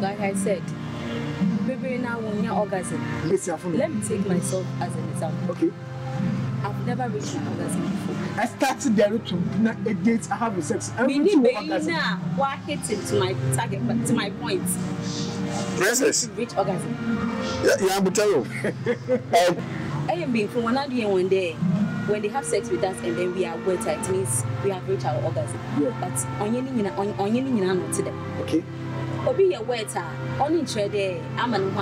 like I said, baby now when you're orgasm. Let me take myself as an example. Okay. I've never reached an orgasm before. I started there to date. I have a sex. I need orgasm. Why hit it to my target, to my point? Princess. To reach orgasm. Yeah, but tell you. I am being from one day and one day. When they have sex with us and then we are wet, it means we have reached our orgasm. Yeah. But on your not today. Okay. Obi your waiter, on each day, I'm an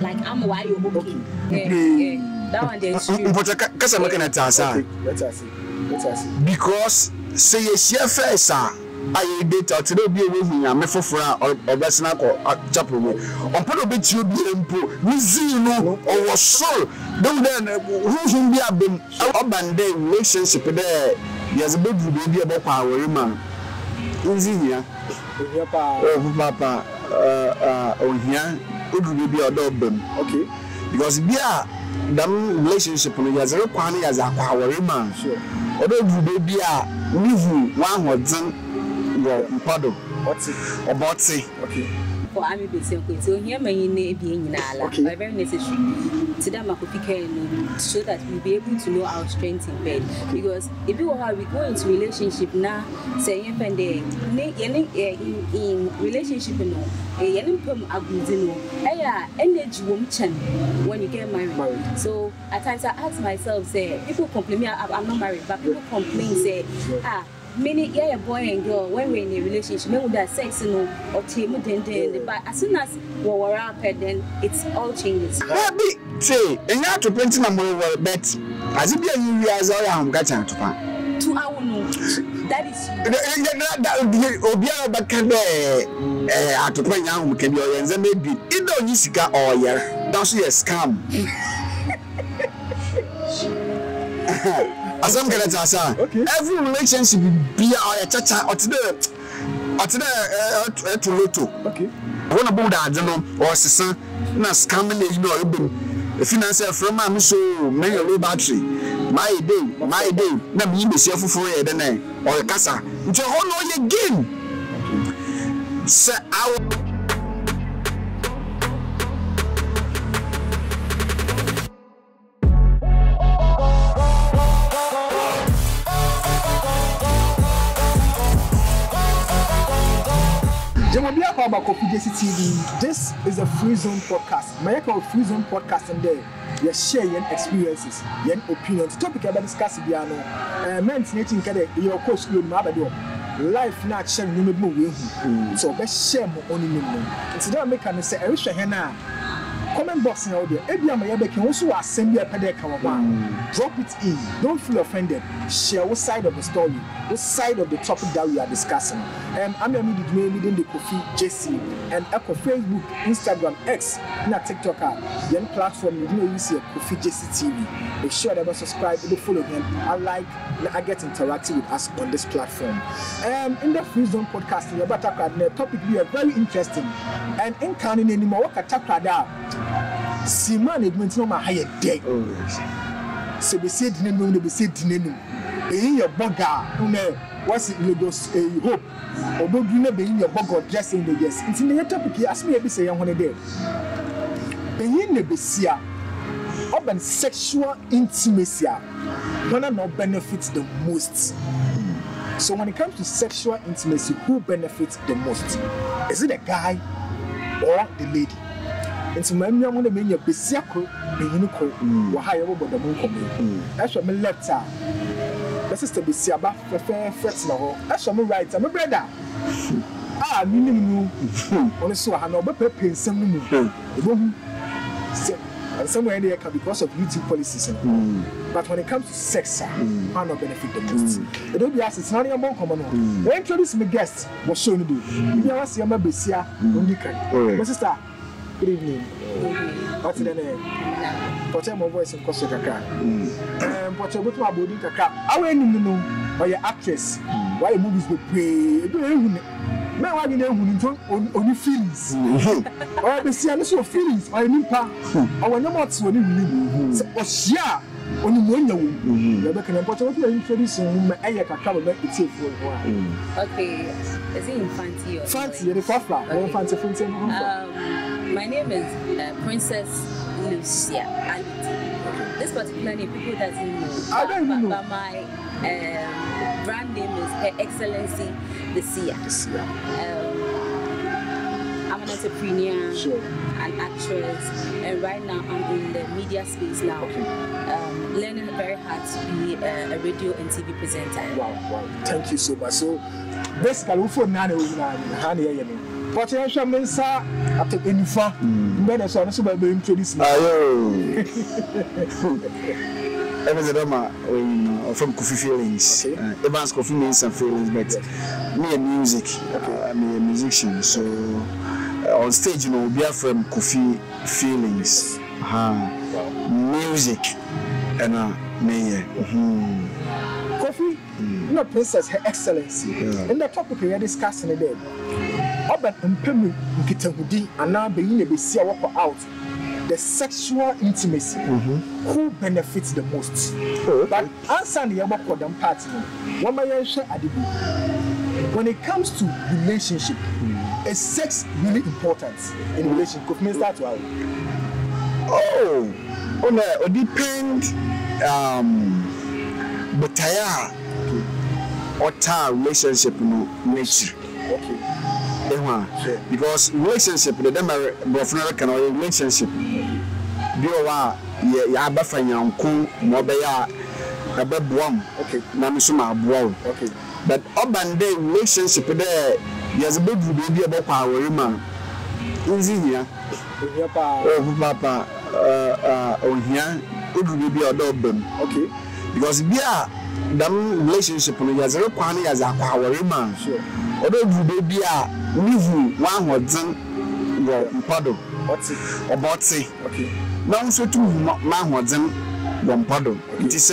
like I'm why you okay. Yeah. That one there is true. But because I'm looking at answer. Let us see. Because say you share face, I date out today be with me. I'm for or that's not or chapel. On put a bit you be no or so. Don't then who be a been urban day relationship there. There's a big baby about power man. Easy Papa, on here, it will be a double. Okay, because we are the relationship on the other one as a power man. Sure, although we be a new one was done. Pardon, what's it about? Say, okay, for I'm a so here my name being in Allah, very necessary to them. I could pick and so that we'll be able to know our strength in bed. Because if you are we go into relationship now, say, if and in relationship, you know, a young energy woman when you get married. So at times I ask myself, say, people complain me, I'm not married, but people complain, say, many yeah, boy and girl when we're in a relationship, men would have sex, you know, or team then. But as soon as we're up, then it's all changes. Happy say, and now to print my mobile bet. As if you realize all I'm getting to pan. 2 hours, no, that is that would be Obia Bacade at the point now. We can be and then maybe it don't use cigar all year. That's a scam. As I'm going to say, every relationship be our chacha or today to Loto. Okay. One about that, you know, or sister, not scamming, you know, the financier from I'm so many low battery. My day, never you be careful for a day or a casa. It's a whole new game. Sir, our. About Kofy Jesse TV. This is a Free Zone Podcast. My Free Zone Podcast and there you share your experiences, your opinions. Topic about discussing the ano. Men snatching kada your coach you mabba do. Life not share you move more. So best share more only minimum. Instead of making us say I wish I had comment box in audio. If you are my baby, also assemble a pedal camera. Drop it in. Don't feel offended. Share what side of the story, what side of the topic that we are discussing. I'm your meeting the Kofi JC and Echo Facebook, Instagram, X, and TikTok. The platform you know you see Kofi JC TV. Make sure that you subscribe, you follow him. I get interactive with us on this platform. In the Free Zone Podcast, we about the topic we are very interesting and in Canada anymore. What attack that? See management no my higher day. So we said no, we said no. In your bugger, no matter what's it, you just hope. Or don't you never in your bugger just in the yes. It's in the topic here. Ask me every say I want to do. In the Bessia, urban sexual intimacy, gonna not benefit the most. So when it comes to sexual intimacy, who benefits the most? Is it a guy or the lady? And so, when you want to make your busy, you can hire over the moon. That's what my left side. That's just to be see about fair threats. That's what my right side, my brother. Ah, you know, on a so I know, but Pepe in some room. And somewhere there can because of YouTube policies. But when it comes to sex, I don't benefit the most. It don't be asked, it's not even more common. I introduce my guest, what's showing you. You don't see my busy, you can. My sister. Good evening. What's the name? Portray my voice in Costa Rica. Portray what my body in Kaka. I want you to know why your actress, why your movies were played. Man, why you never enjoy only feelings? Or the see I feelings. Or you need pa. Or no more to only believe. So, Oshia, Okay, is it Infanti or Fancy? Okay. My name is Princess Lucia. This particular name, people doesn't know. I don't know. But my brand name is Her Excellency the Cia. I'm an entrepreneur, an actress, and right now I'm in the media space now, learning very hard to be a radio and TV presenter. Wow, wow. Thank you so much. So, basically, for now, potential mensa at the end of I was a drama from Kofi Feelings. Okay. Evans Kofi Mensa Feelings, but me a music, I'm a musician. So on stage, you know, we are from Kofi Feelings, music, and me. Kofi, you know, Princess, Her Excellency, and the topic we are discussing today. Oban mpemu nkitahudi ana beyin ebesia wako out. The sexual intimacy, who benefits the most? But answer the other party. When it comes to relationship, is sex really important in relationship? Oh, no, it depends. But I have relationship nature. Okay. Because relationship, the demographic can only relationship. Biwa ya abafanya nku mobaya ababwam na misuma abwawo but urban day relationship there yes bebu be abakwa worima nzinya papa ohia odu be odobem because bia that relationship no yes rekwa na yes akwa worima odu be a nivu 100 go mpado oboti now so to Mahodzim Gompado. It is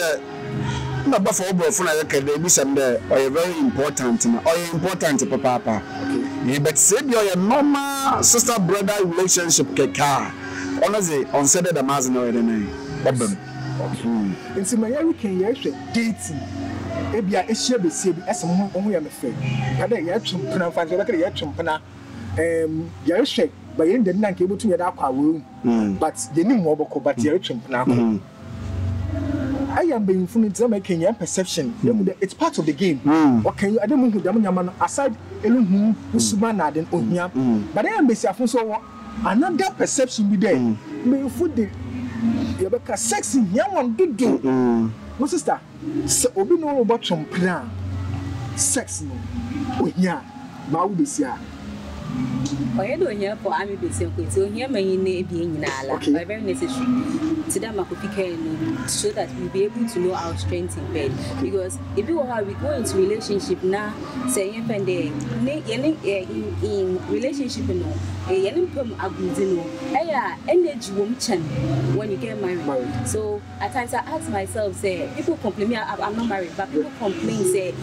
not before they very important or important papa. But say your mama sister brother relationship keka. Honestly, on said the mass no name. It's my can dating. If you are a share the same as a woman who am afraid. And then you have to pronounce your but you didn't like able to get out room. But you knew more about your chimp now. I am being influenced by making your perception. It's part of the game. Okay, I don't know who Daman aside Elum Usumana than Onyam. But I am basically so another perception be there. May you food the Yabaka sex in Yaman did do. What sister? So, we know about chump now. Sex no. Onya, Maubesia. I don't hear for Ami Bissell, so here may being in Allah, very necessary to them, so that we'll be able to know our strength in bed. Because if you are, we go into relationship now, say, in relationship, a young pum abudino, a energy woman when you get married. So at times I ask myself, say, people complain, I'm not married, but people complain, say,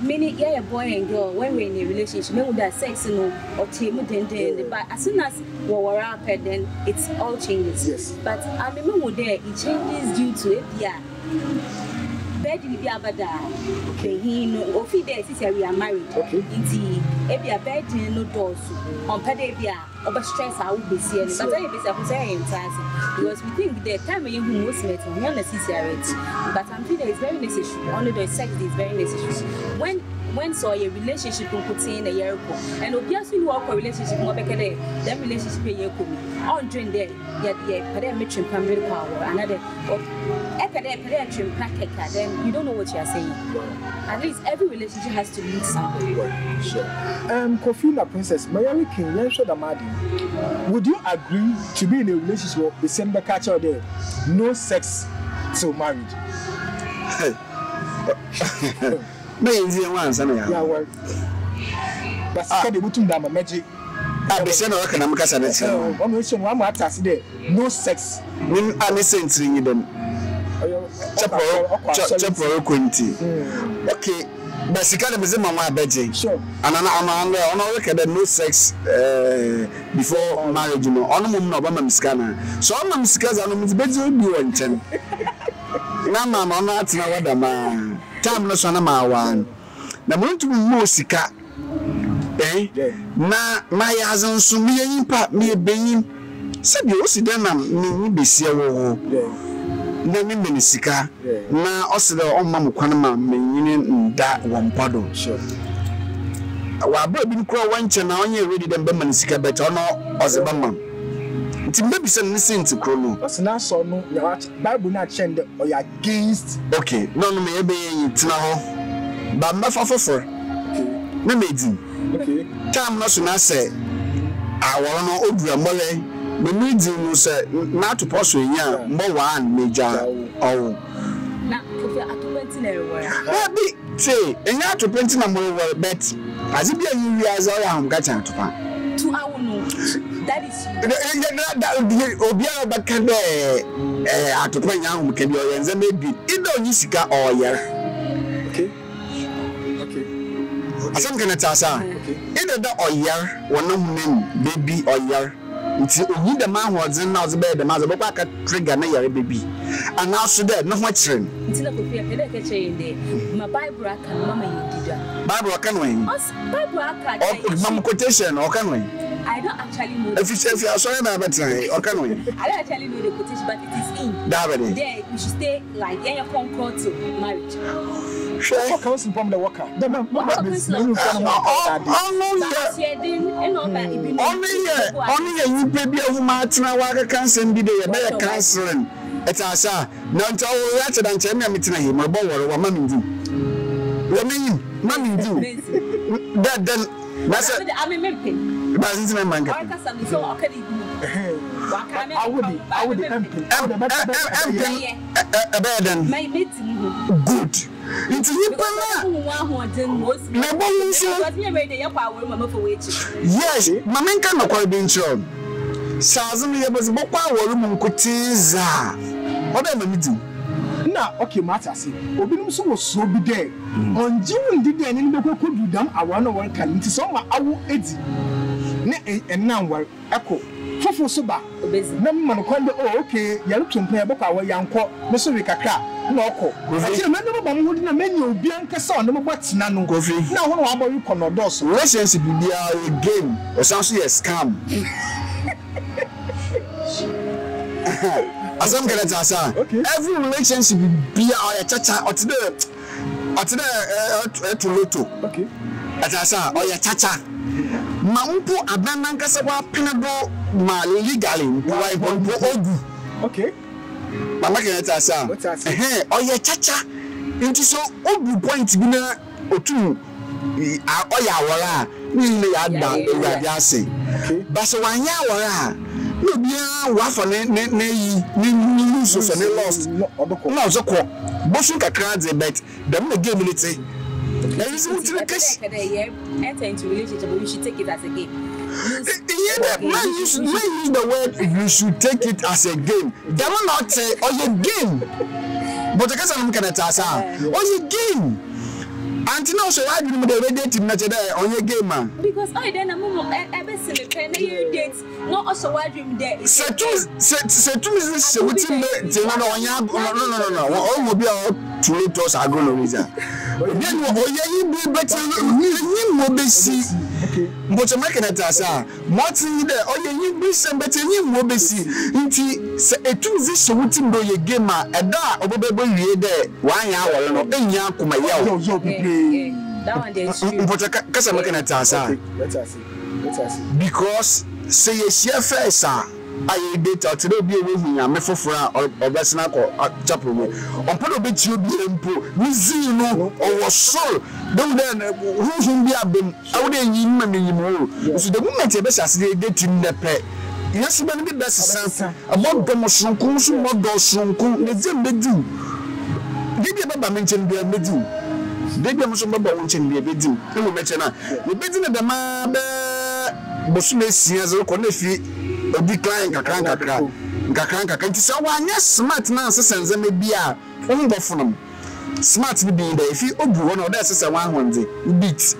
many yeah, boy and girl when we're in a relationship, we would have sex, you know, or table then. But as soon as we were up, then it's all changes. Yes. But I remember there it changes due to it. Yeah. Bed will be about that. Okay. He no. Of there since we are married. Okay. It's a bed no doors. Compared to over stress, I would be seeing. But I be saying because we think the time when you most met, we are necessary. But I'm feeling it's very necessary. Only the sex is very necessary. When so your relationship you put in a year ago, and obviously you work for relationship more because that relationship a year ago, all during there, yeah, but then meet him from real power, another, or then you don't know what you are saying. At least every relationship has to meet something. Sure. Kofi na Princess, Mary King, Yensho Damadi, would you agree to be in a relationship with the same culture there, no sex till marriage? But the magic. I be saying no sex. I'm listening to you then. Okay. Basically, we say mama bedje. Sure. And I work at no sex before marriage. No. I no mum no ba mama miskana. So mama miskaza no mizbezo bi wanten. na mama ona atina wada ma time no so na ma wan na muntu mo sika na my azun so me yin pa me beyin sabi o si den na me besie wo na me me sika na o se o ma mo kwan ma me yin nda wompado sure wa ba bi nkura wanche na onye ready dem be man sika bet ono ozeba ma Maybe some sense, Chrono. That's an answer. No, your Bible not change or you're against. Okay, no, no, maybe it's now. But my father, no, maybe. Okay, time not to say. I want to open mole. The meeting was not to pursue you more one major. Oh, not to print in everywhere. What be say, and not to print in a more bet as if you realize I am getting to find. 2 hours. That is Okay. I don't actually know. If you are sorry, I bet or can we? I don't actually know the quotation, but it is in. Davide. There, you should stay like yeah, concord to marriage. Sure. Comes from the worker. Only you baby of Martina Waka can send me there, better counseling. It's our sir. Not rather than tell me I'm meeting him, my boy, or mammy do. Mammy do. That then, that's it. I'm a milking. Yes, Mamma can acquire being shown. Sazam, there was a book power room could tease. Whatever we do. Now, okay, matters. Obinum was so be there. On June did any local could be done. I want to work and some I will edit. And now we're echo. Fufu Suba, Mamma Condo, okay, Yalukin play a book our young court, Messorica crab, Loco. I see a member of a menu, Bianca son, no what's none of you. Now, how about you, Conodos? Russians be a game or something a scam. As I'm going to say, every relationship be our chacha or today to Loto. Okay. Atasa or your chacha. Mampo Abana Casawa Pinabo, my legaling, why Bombo Ogu. Okay. Mamma can tell us, eh, or your chacha into so old point dinner or two. Oya, we lay out down the Radiasi. Basawanya, we be a waffle, nay, lose and lost. No, so called Bosuka crowds a bet, the more gability. Enter into relationship, but you should take it as a game. Man use the word you should take it as a game. They will not say or your game. But the case I'm looking at us or your game. Until now, so I didn't know the date in Najada on your game, man. Because I then a moment ever seen a pen date, not also why dream there. Sir, two is no. All will be out to it was agronomism. Then, you be better, you will be see. But a macanata, what's in there? Oh, you be some better, you will be see. A two is so what in your game, a dark over there, 1 hour, and a that one is true. But because I'm looking at us, let us see. Because say a share face, I date or today be with me. I'm a fofra or that's not a chapel. On put a bit you be impo, we see you know, or so. Don't then who be a bim out in you, man. So the moment you best as they date in the pet. Yes, when the best is about the motion, consume what does some cool, let's do. Did you ever mention the middle? They be much about wanting the bedding. No mention the bedding of the man, Bosunes, or Conefi, or decline Kakranka. Can you say, one yes, smart nonsense and maybe a wonderful smart be there if you open one or that's a 100 beats.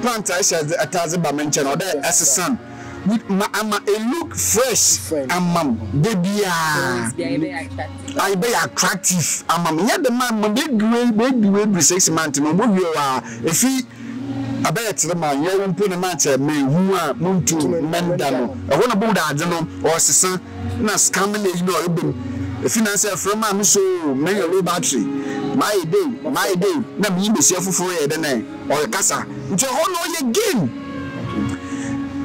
Plant I shall the Ataziba mention or that as a son. with mama, a look fresh, and mom, baby, I be attractive, and mom, yeah, the man, baby, 6 months, no, you are, if he. I bet the man, you won't put a matter, may who are moon to Mendano. I want to board Adano or Sisson, not scamming, you know, a financier from my so may a low battery. My day, not be yourself for a day or a cassa. It's a whole new game.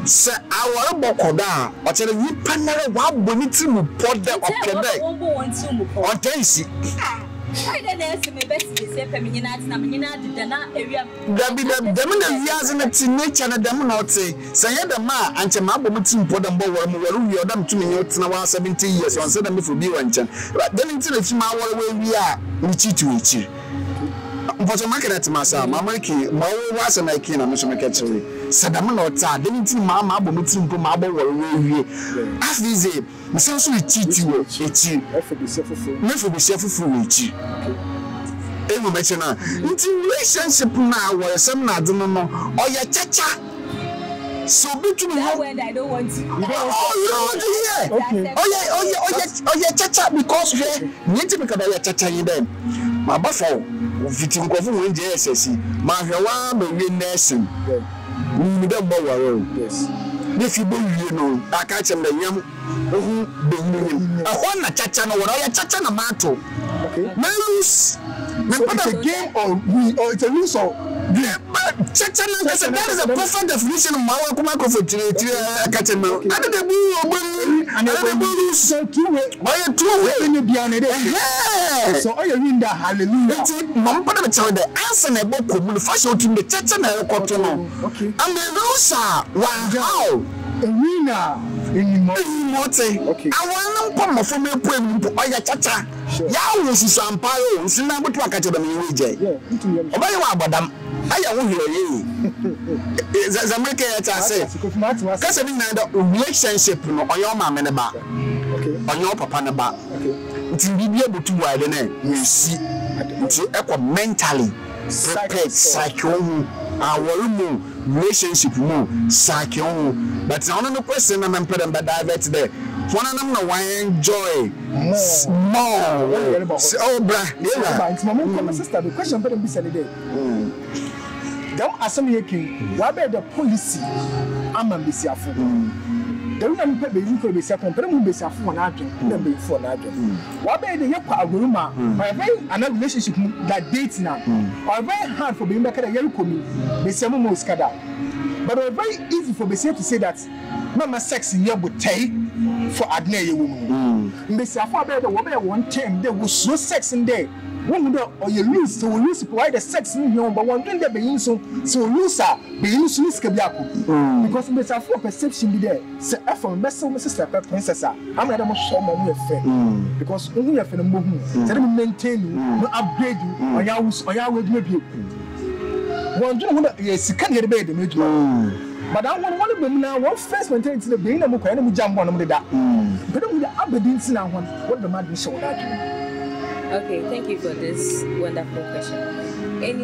Sir, our Bokoda, or tell you, Panera, what bonity will put them up the day or taste it. I don't ask me best to say, so between that word I don't want to. You don't want to. Oh, you don't want to hear. Okay. Oh yeah, chacha, because we need to make about chacha in them. My buffalo, fitting coffee when JSC, my one be nursing. We don't bother. Yes. If you believe, you know, I catch them the young being. I want a chacha, no, I chacha no matter. Okay. So it's a game or it's a lose or. Yeah, but that is a perfect definition of my work of fertility. I can't know. I don't know. I don't know. So, 2 way. Why are 2 way? So, I mean that. Hallelujah. The answer and book will first out in the church and I got to know. Okay. And the Rosa, wow. Arena. Okay. I want to come from your point to Oyatacha. Yao is some power, and Sina would talk at the media. I won't hear you. As a maker, as I say, because I mean, the relationship on your mom and about on your papa and about it will be able to widen it. You see, to mentally prepared psycho. Our relationship more psycho, but now no question I'm important but divert there. One of them no enjoy more. Oh, brah, sister, the question better be said today. Don't ask me again. What about the policy? I'm a miserable. Don't let me pay you for the second, but I'm miserable and I don't be for another. What about the Yapa Aguruma? I have another relationship that dates now. I very hard for being back at a young community, the same Moscada. But it's very easy for me to say that Mama sex in your bouteille for Adney woman. Miserable about the woman 1 term, there was no sex in there. Or you lose, so lose why the sex in your but one thing that being so lose her, being so because it's a full perception be there. So, if I'm messing with sister, princess, I'm not a much more because only a phenomenon. Tell them maintain you, no upgrade you, or you with you. One thing, yes, you can't get a bed, but I want one of them now, one first maintain to the being a book, and we jump one of the dark. But I'm the Aberdeen, and I want what the man is so. Okay, thank you for this wonderful question. And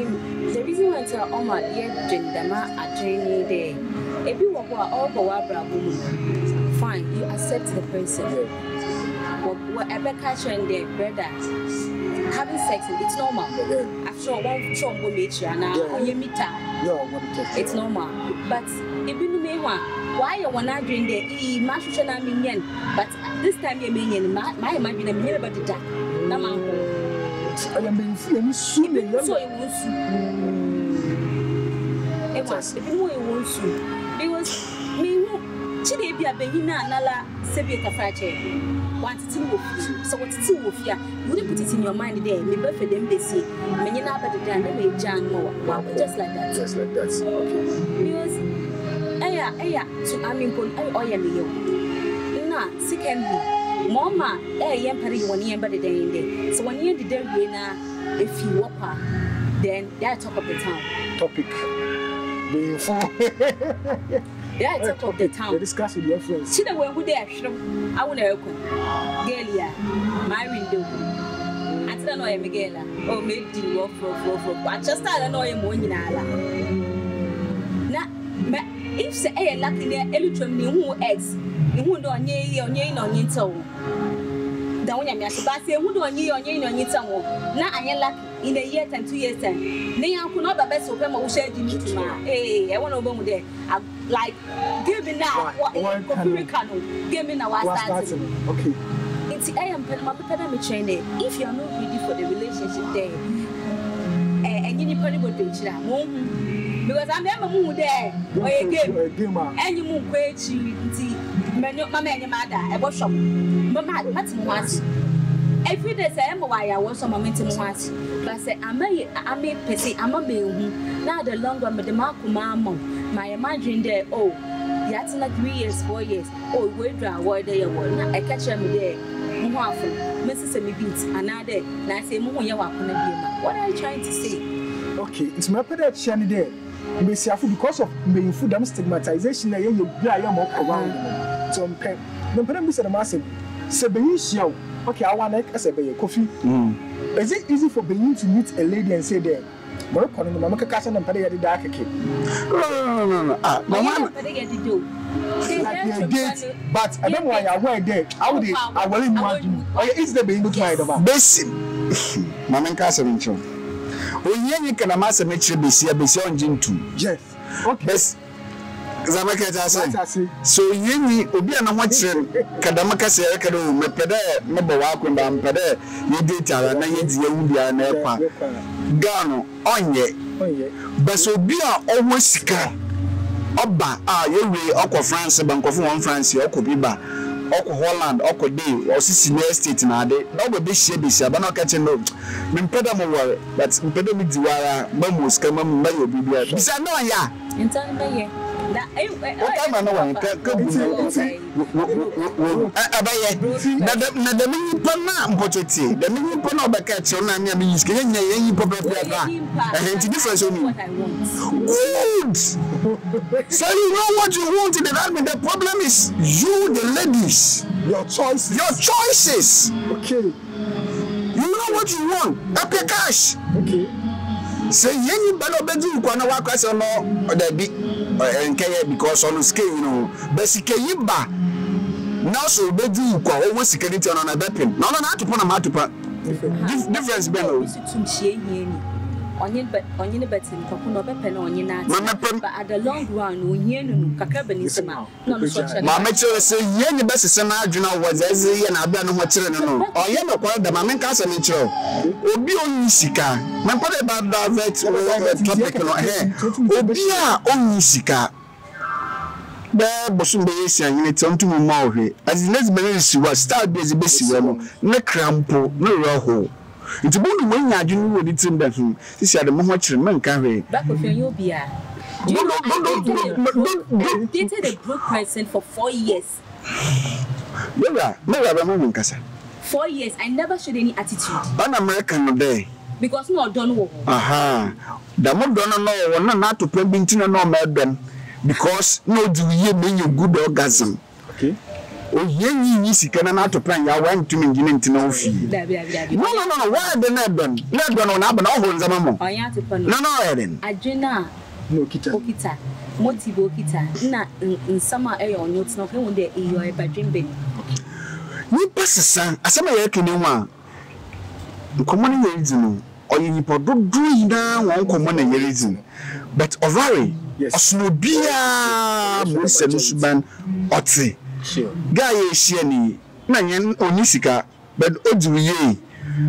the reason why I tell Oma, yeah, Jendama, a training day. If you walk all the way, fine, you accept the principle. Whatever culture and their brother, having sex, it's normal. After one strong woman, it's normal. But if you may want, why you wanna drink the e mashushana minion? But this time you minion, my imagine a minion about the dark. I am being feeling soon. So it won't soon. It was even more it won't soon. Because me, Chinabia Benina, Nala, Sevita Frache, wanted to move. So what's two of ya? You didn't put it in your mind today. Me birthday, them they see. Menina, but the damn, they jang more. Wow, just like that. Just like that. Okay. Because Aya, so I mean, na secondly, Mama, I am Paris 1 year, but the day in day. So 1 year, the day winner, if you whop her, then that top of the town. Topic. Yeah, top of the town. Discuss with your friends. See the way who they are. I want to help them. Galia, my window. I don't know him again. Oh, maybe you walk for. I just don't know him when you are. If say a lucky there, who eggs, you won't on ye or ye on your toe. Down your master, but say, who do on ye on ye on your toe? Now I am lucky in a year and 2 years. Then I could not best open my shed in you. Hey, I want to go there. Like, give me now what a copyright canoe. Give me now what I started. Okay. It's I am Penamapana training. If you are not ready for the relationship there. And you need to go to because I'm never moved there. And you move way to my mother, a bosom. Mamma, that's once. Every day, I was some momentum once. But I may pity, I'm a being now the longer the mark, mamma. My imagine there, oh, that's not 3 years, 4 years. Oh, wait, why they were. I catch them there. Mrs. Beats, another, and I say, what are you trying to say? Okay, it's my parent Shani there. Because of being food stigmatization, I am around. So, the parent said, Massive, Sebenicio, okay, I want to say, Kofi. Is it easy for Benin to meet a lady and say, there? No, no, no, no, no. But I don't want to wear there. I will imagine. Is the being tied about? Basic. Mamma Casamincho. When you can amass a mature BC on Jim 2. Yes. Okay. So you will be an watching Kadamaka Seracado, Mepede, Mabawakun, and Pede, you did and I did Gano, on ye. But so be always sicker. Oba, you will Oko France, Bank of One France, Oko Biba, Oko Holland, Oko D, or Sicily State, and I did not be shabby, Sabana catching load. Mempedamore, but Mpedamidwara, Mamus, Kamam, Mayo Bibia. Bisanoya. In time, So you know what you want in the army. The problem is you, the ladies. Your choices. Your choices. Okay. You know what you want. Up your cash. Okay. Say any bad bedroom can walk us on the big and because on the scale, you know, basically, now so bedroom always security on a weapon. No, not to put a matter difference. Bellow onion, but onion, but at the long run, onion, cacabanisma. My mature say, Yen, best is an original was as a and I've done what children know. Or Yellow, the Maman Casamicho. Obion Sika, my brother about that, or whatever topic on hair. Obia, only Sika. There, Bosumbes, and it's on to Maori. As the next minute, was start busy, busy, no crampo, no roho. It's a good way I didn't know it's in the room. This had a much man carry. Back of your beer. You dated a broke person for 4 years. Never a moment, Cassa. 4 years, I never showed any attitude. An American day. Because no, don't know. Aha. The more don't know, not to play Bintina no Melbourne. Because no, do you mean you good orgasm? Okay. Oh, you can not to plan. I went to me, you need to know. No, why the Nebon? Nebon on Abba, all ones among them. No, Eden. Adrena, no kita, Motivo kita, not in summer air or notes, not one day you are a dream baby. You pass a son, a summer air can you want. Common reason, or you probably do down one common reason. But Ovari, yes, Snobia, Mr. Ban, Otzi. Guy is shiny, Nan Onisika, but Odui,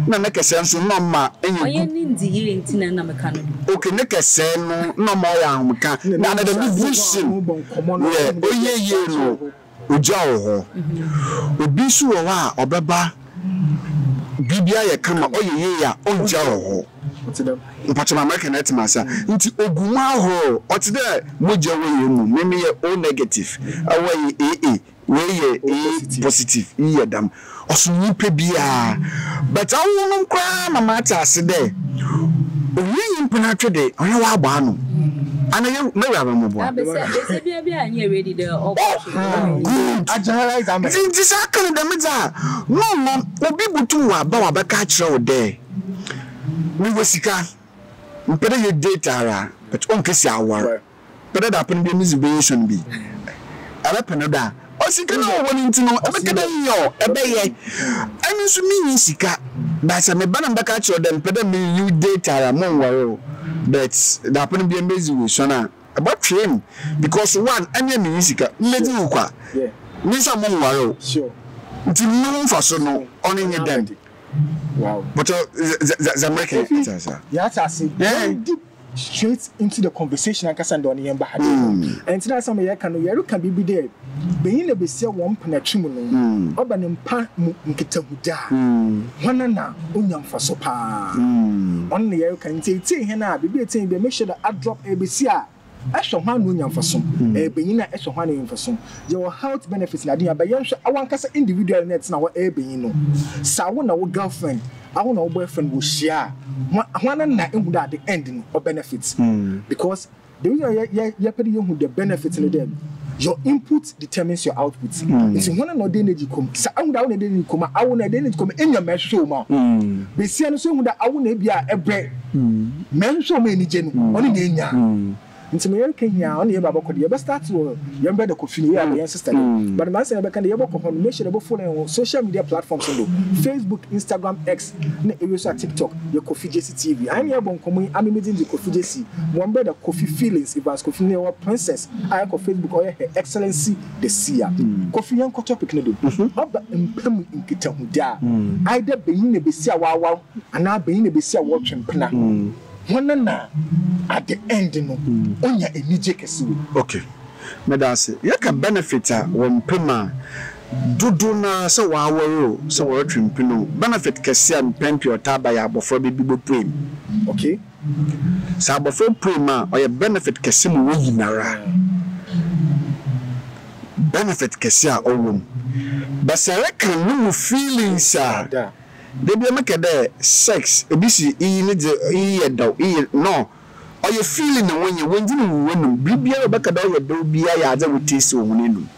Nanaka Sansu, no ma, and you need the year in Tinanakan. Okay, Naka San, no more Amcan, none of the vision. Oh, yeah, you know, Ujao, Ubisuwa, or Baba Bibia, come up, oh, yeah, oh, Jao. But my American at Massa into Ogumaho, or today, Mojo, maybe all negative. Away, eh. Way positive, yeah, damn. Or so you pay beer. But I won't cry, my matter, I said there. We impenetrate day, I know our banner. And I never have a mobile. I'm ready there. Good. I generalize. I'm disarmed the middle. No, mom, no people too are bound by catch all day. We were sicker. We better your data, but on Kissawa. But that happened to be situation be. I don't know. I want to know. I don't know. I mean, so many sika. But I'm banana back at you. Then, but me you data among waro. But that happened to be amazing. So now about him because one any musica. Let's look at. Miss among waro. Sure. Until no fashion no only them. Wow. But the American. Yeah, I see. Yeah. Straight into the conversation and Cassandoni and Bahadi. And tonight, some Yakan can be there. Being a Bessia one penetrimon, Oban Pan Mukitabuda, one and now, Unyam for sopa. Only you can take Hena, be a thing, they make sure that I drop ABC. I shall hand Unyam for some, a beginner, I shall hand him for some. Your health benefits, Nadia, but I want Cassa individual nets now, a being. So I want our girlfriend. I want our boyfriend will share one and not the ending or benefits because the reason you're paying with the benefits in them. Your input determines your output. It's one another energy come. So I want our energy come. I want our energy come in your menstrual ma. But see, I'm saying that I want be a break. Menstrual ma energy only the energy. Into my own Kenya, only about the ever start to your brother could feel your sister. But my son, I can never confirm sure about following social media platforms Facebook, Instagram, X, TikTok, your Kofi Jesse TV. I'm here, I'm meeting the Kofi Jesse. One brother, Kofi Feelings, if I was Kofi, or Princess, I call Facebook or Her Excellency the Cia. Kofi young topic, no, of the implement in Kitamuda. Either being a Bessia wow, and now being a Bessia watching Pena. One at the end, no, only a nijekesi. Okay, madam, say you can benefit from Pema. Do na so wawo so wawo trimpino benefit kesi am pimp your taba ya before baby bo prim. Okay, so before prima or your benefit kesi mu wujinara. Benefit kesi a owum, but say reckon no feelings are. They be make there sex. Obviously, he needs he down. He no. Or you feeling when you win, Bibia back at all your be I other with taste or winning.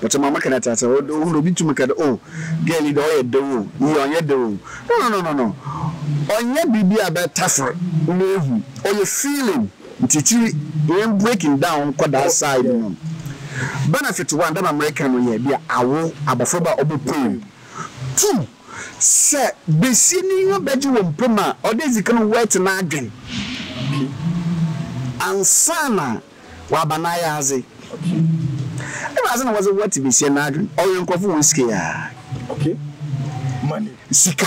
But my making at us, oh, be to make at all. Girl, you don't do, you are yet do. No. On your Bibia about tougher, or you feeling, when breaking down, quite outside. Benefit one, that American will be our abafoba obu pain. Two. Sir, be seeing your bedroom puma, or days you can wait an agin. And sana wabanayazi. Everyone was a word to be seen agin, or your coffee whiskey. Okay, money, Sika,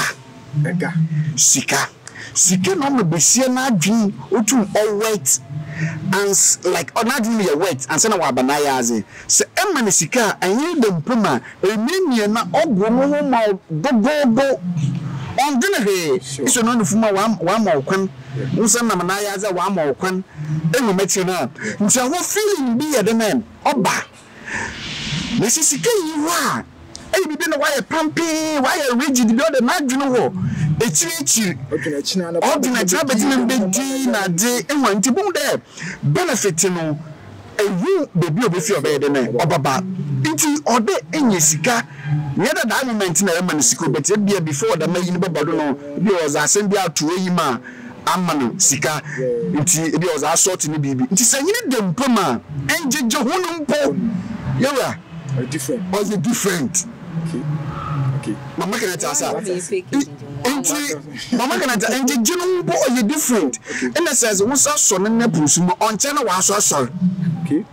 no be seen agin, or two all wait. And like ordinarily a wet and sana wabanayazi. So Emma Sika and you them puma remaining na ogwomo go on dinner here. It's an onfuma one more quan. Usana Manayaza one more quan. Then we met you now. So what feeling be at the man? Oba. This is Sika you are. And you didn't wire pumpy, wire rigid, the other night, you know. It's rich. Ordinary habit in Bedina day and went to go there. Benefiting a room, the beauty of your bed and a baba. Into all day in your cigar. The other diamond in a manuscript, but it be before the main Babadon, yours I send out to Ima, Amano, Sika, it was our sort in the baby. It is a unit them, Puma, and Jehonum Pom. Yara, a different, was it different? Okay. Mama can tell us. Mama can tell you, you know, you're different. And that says, what's our son and Nepus on China was our son. Okay.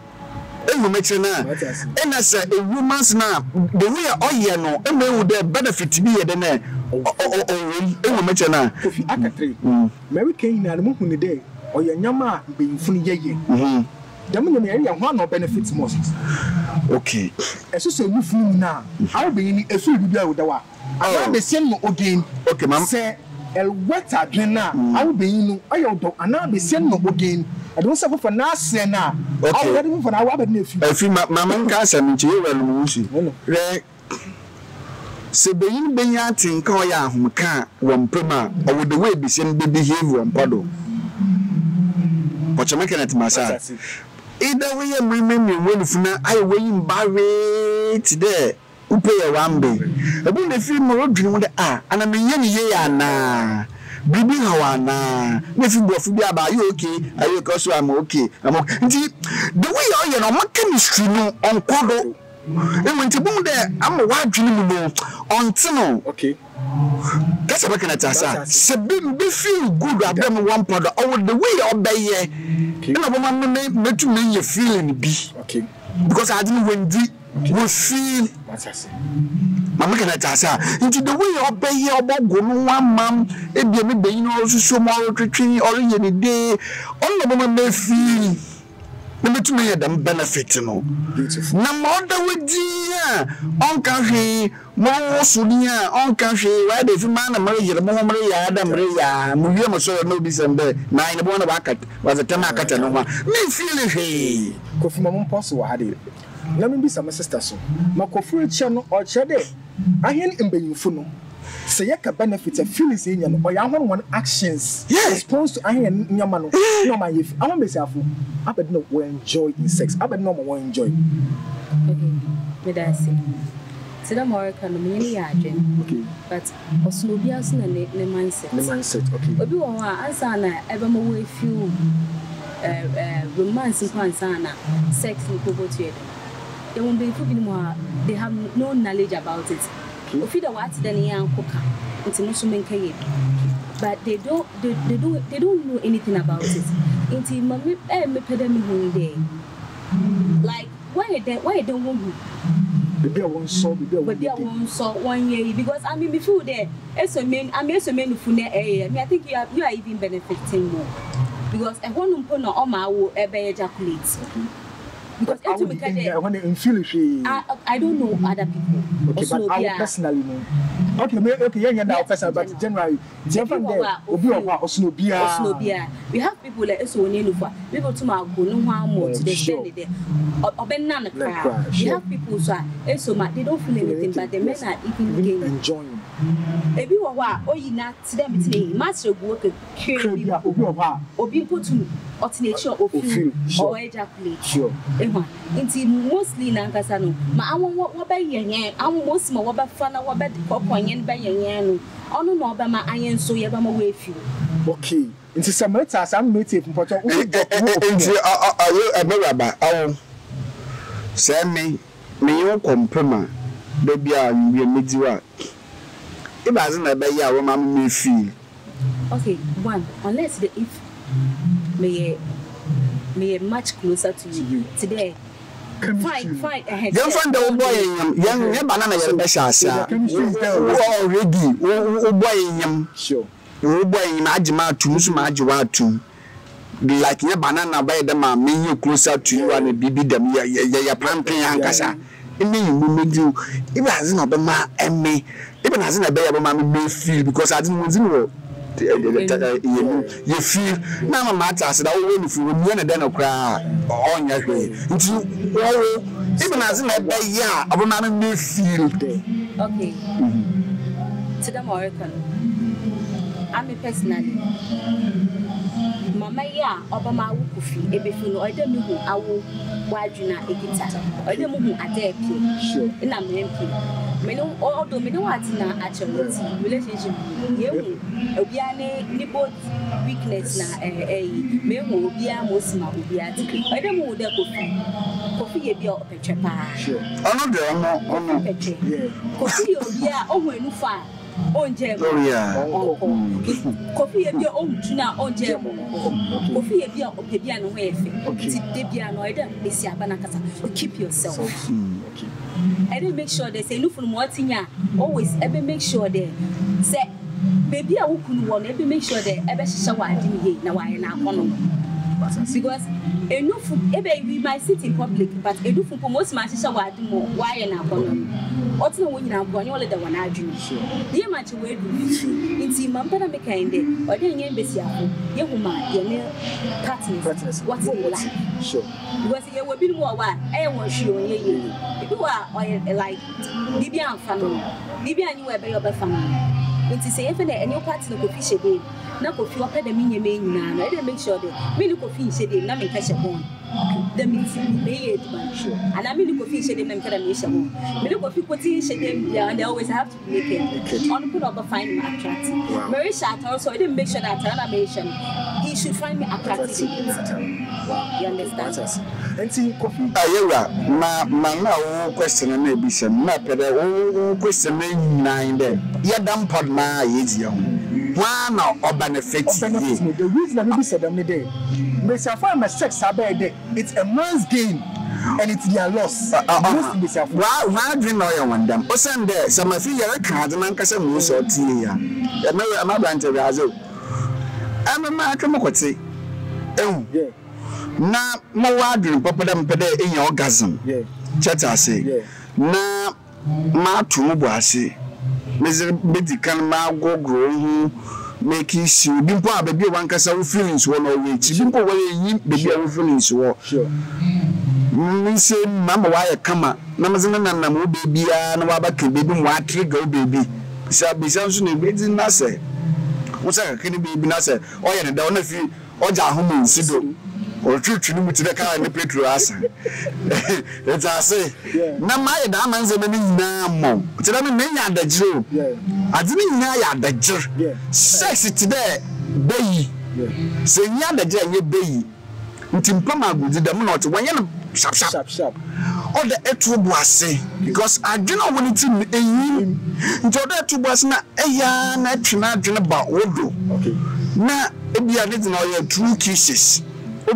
And we make you now. And I said, a woman's now, the way all you know, and they would benefit to be at the net. Oh, we make you now. Kofi Akatri, Mary Kane and Moon the day, or your Yama being funny. One or benefits most. Okay. As you say, you feel now. I'll be in a few with the one. I'll be same again. Okay, ma'am. Say, El Weta Gena, I'll be in I'll do, and I'll be same again. I don't suffer for now, Senna. I'll let him for our other nephew. If you, Mamma Casam, Jewel, Lucy. Say, being Benyatin, Koya, who can't one prima, or would the way be seen the behavior and paddle. But you're making it myself. Either way, I'm remembering when I win barry today. Who pay a ramble? I wouldn't feel more dream with the ah, and I mean, yeah, nah. Bibi Hawana, Nefubo Fubia, are you okay? Are you because I'm okay? I'm okay. The way I am, my chemistry, no, on Kodo. And when you go there, I'm a wild dream, no, on Tino. Okay. That's what I can answer. Sabine, they feel good at them one powder, or the way I obey. You know, one name, not to me, you feeling be. Okay. Because I didn't win deep. We feel. Mama can I into the way you obey your bob go one mum, a baby, you know, so more tree or any day. All the woman may feel. Number two, may them benefit. No, more than we dear. Uncle, he more sooner. Uncle, she right if you man a Maria, Maria, Adam, Maria, Maria, Monsieur, no December, 9 1 was a Tamaka. No one may feel he. Kofi Mamma Posso had it. Let me be some sister so. Makofuri channel or chade. I ain't in Benufuno. Say yaka benefits and feelings in or young one actions. Yes, response to I ain't your man. No, my if I won't be careful. I bet no one enjoy in sex. I bet no one enjoy. Okay, I say. Say that more economy, okay, but also be as in the mindset. The mindset, okay. But you answer ever more few romance in Pansana, sex in Cobotier. They won't be cooking more, they have no knowledge about it. If you don't watch the young cooker, it's an instrument, but they don't know anything about it. It's a mammy epidemic one day. Like, why don't want the beer won't solve the beer, but they won't solve 1 year because I mean, before there, as a man, I mean, as a man who I mean, I think you are even benefiting more because I want to know all my ejaculate. Because I don't know other people. Okay, but I personally know. Okay, okay, yeah, now personal, but generally, we have people like us who need for people to make good no to the or we have people so they don't feel anything, but the men are even enjoying. Ebi wawa oyi na tidem itine master go work obi wawa obi potu otination ofin or ejaculate sure ehwa inti mostly na nkasa no ma awon wo ba yenyen awon mostly ma wo ba fa na wo ba kokonyen ba yenyen no onu na oba ma ayen so ye ba ma wo efi okay inti samata sam native mpoto wo inti ameraba awon semi me yo kompema do bia nwie mediwa. It wasn't a baby, I may feel. Okay, one, unless the if may much closer to you today. Fine. Don't find the old boy, young banana, young Bashas. Already, oh boy, young, sure. Oh boy, Majima, like your banana by the man, may you closer to you and baby them, your planting Yankasa. It may you, it wasn't a bama and me. Even as in a baby, Mammy may feel because I didn't want to you feel now my matter. I said, I will if you win a den of cry on your way. Even as in a baby, yeah, I will not may feel. Okay, to the Moroccan, I'm a personality. Mama, yeah, over my woofy, everything, or the moon, I will wild you now a guitar, or the moon at their play. Sure, and I'm empty. Although we know what's in our relationship, you will be a weakness now. A memo will be a Muslim, will be at I don't know the Kofi, be your picture. Kofi, on gem, Kofi, your own tuna on gem, Kofi, your Opidian wave, Debianoida, is your banacasa. Keep yourself. I didn't make sure they say, look from what's in ya. Always, ever make sure they say, baby, I won't want ever make sure they ever shower at me now. I am on because a new food, ever we might sit in public, but a new food for most matches are more. Why and I'm on. What's the way now? Going all the one I dream. Dear much way to be in see Mampana Mekande or the young Bessiaco, Yahuma, your male partners. What's the like? Sure. Because you will be more while I was you and you. If you are like Libyan family, Libyan, you were by your family. It is safe and your partner could fish a day. Now, if you are the minion, I didn't make sure that we look of fish a day, not make catch a bone. them it's made. And I mean, Kofi shade them and they always have to be naked. On put up a fine attractive. Wow. Mary Shat also didn't make sure that her animation he should find me attractive. You understand? And see, Kofi, my question maybe some map question nine there. Yeah, damn part my one or benefit. The reason that we said on the day, it's a man's gain and it's their loss. Why do you know one them? Or some day, some of you are a card and I'm so tea. I'm a brand of Razo. I'm a macromocoti. Oh, yeah. Now, my wardrobe, Papa Dampede in your orgasm. Yeah. Chat, I say. Now, my two bossy. Mr. Betty can go grow, make his shoe. Dimpa, baby, one castle feelings one or which. Dimpa, where baby, feelings war. Sure. Say, Mamma, why a camera? Namazan and Namu, baby, and Wabaki, baby, what trigger, baby. Sabi Samson, a bit in Nasa. What's a canny baby Nasa? Oh, yeah, down a few, or Jahum, Sido, or two children to the car and the plate to us. That's I say. Now, my diamonds are many now. Tell me, I had the Jew. I didn't know I had the Jew. Sex it today, bay. Say, you had the Jew, you bay. Intimpama did the monot when you shop, shop, shop. All the etrub was say, because I do not want it in a until that was not a yarn at Trinidad about Odo. Now, if you are getting all your true kisses.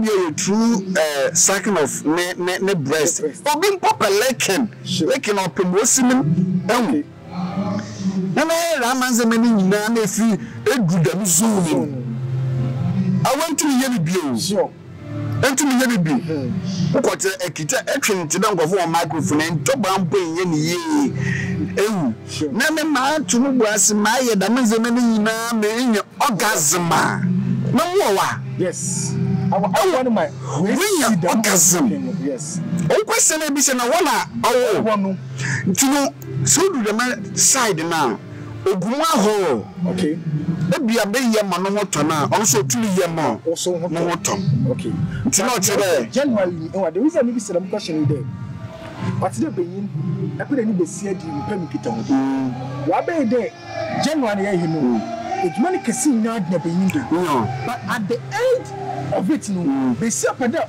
Your true cycle of ne breast. Or being proper laken, laken or promotion. Only. Now, Raman's a many name if you good zoom. I want to hear the bills. And to me, heavy bill. What a kita action to don't go for a microphone and to bump in ye. Oh, Name man to was my Daman's a many name orgasm. No more. Yes. I want my orgasm. Yes. Oh, question a mission. I want to know. So do the man side now. Okay. Maybe a baby Yamanotana, also 2 year more, also Monoton. Okay. It's not today. Generally, the reason we said I'm questioning them. But today, I couldn't be said in Pemikiton. Rabbi Day, generally, you know. It's many casino not never in the world. But at the end of it, they suffered up.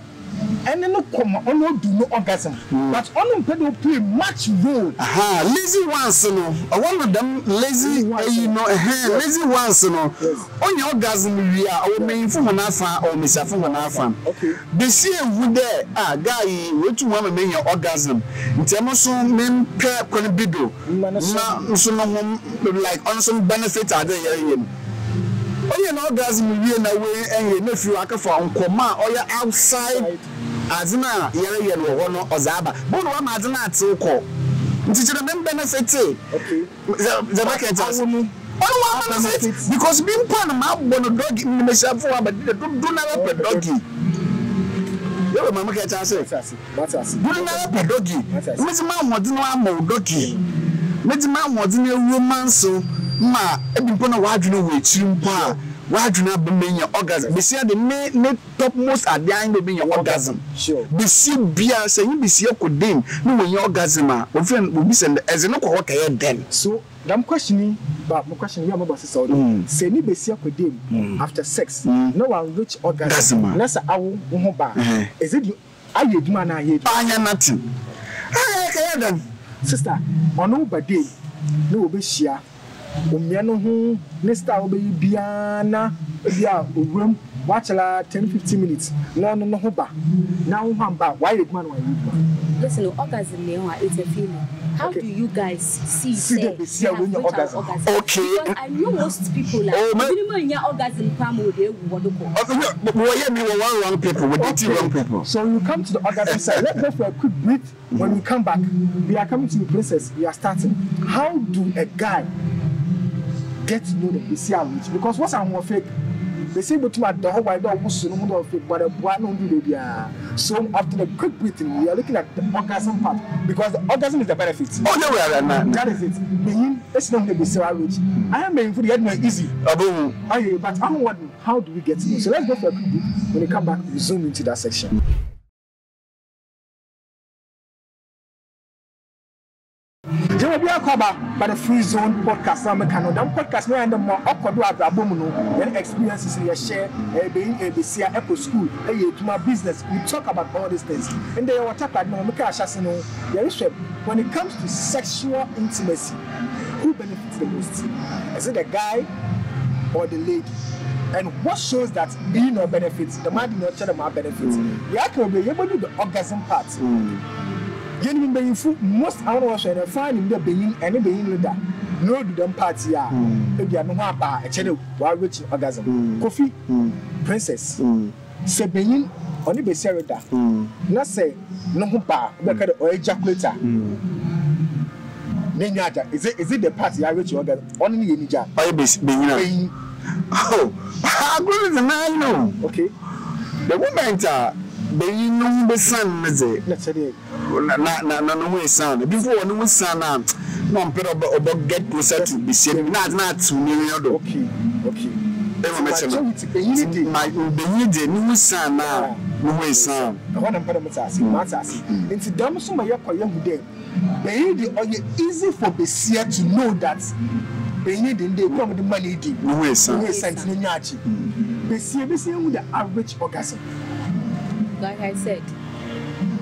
And then look, come on, no do no orgasm. But on them play much role. Aha, lazy ones, you know. One of them lazy, you know, lazy ones, you know. On your orgasm, we are our main from an alpha or Miss Afro an alpha. Okay. They see who there, guy, which woman made your orgasm. It's also men pair conbido. Like on some benefit are there. Only an orgasm will be in a way, and you know, if you are from Koma or you're outside Azina, Yellow, or Zaba, but one Azina to call. Did you remember benefit? Okay, the market has only one benefit because being Panama, one of dog in the Messiah for but do not up a doggy. You're a mamma catch us, that's us. Do not up a doggy. Miss Mam was no more doggy. Miss Mam was in a woman so. Ma, every corner why do you know it's impossible? Why do you not bring your orgasm? Be see the main topmost at the end of being your orgasm. Sure. Be see beer saying be see your could then no when your orgasm are often will be sent as a no work then. So I'm questioning, but my question here about this all. Say ni be see your could then after sex no one reach orgasm. Unless I will bar. Is it you? I did man I hear. I hear nothing. I hear them. Sister, on over day no be share. Umiano who Nesta will be Biana, Bia, room, watch a lot 10-15 minutes. No, hoba. Now, Mamba, why did man want you? Listen, orgasm, it's a feeling. How do you guys see the orgasm? Okay. Because I know most people like minimum your orgasm palm would be what do call. Wrong people, we did wrong people. So you come to the orgasm side. Let's go for a quick breath. When we come back, we are coming to the princess. We are starting. How do a guy get to know the BCR? Because what's our fake? They say but my dog why don't fake, but a boy no do the. So after the quick breathing, we are looking at the orgasm part because the orgasm is the benefit. Oh no, that is it. Meaning it's not the BCR reach. I am being for the head easy. But I'm wondering how do we get to know? So let's go for a quick break. When we come back, we zoom into that section. You will be covered by the Free Zone Podcast. That podcast no end more awkward and experiences you share being ABC echo school. To my business, we talk about all these things. And they will talk about no when it comes to sexual intimacy, who benefits the most? Is it the guy or the lady? And what shows that he no benefits, the man did not tell the man benefits. You have to be able to do the orgasm part. Most animals are find in the being any being leader. No, do them party. If you are not bar, a channel while reaching orgasm. Kofi, princess, say being only be served. Not say no bar, look at the oil jaculator. Nenyaja, is it the party I reach orgasm? Only in Nija. Oh, I agree with the man. No, okay, the woman. Being the sun, is it? Let's say, no way sound. Before no sun, no about get closer to be seen. Not to me. Okay. Never mention my beneath no sun now. No way sound. I want to put a matters. It's damn so my young day. Beneath easy for Bessia to know that beneath in the problem the money do. No way sound. Bessia with the average orgasm. Like I said,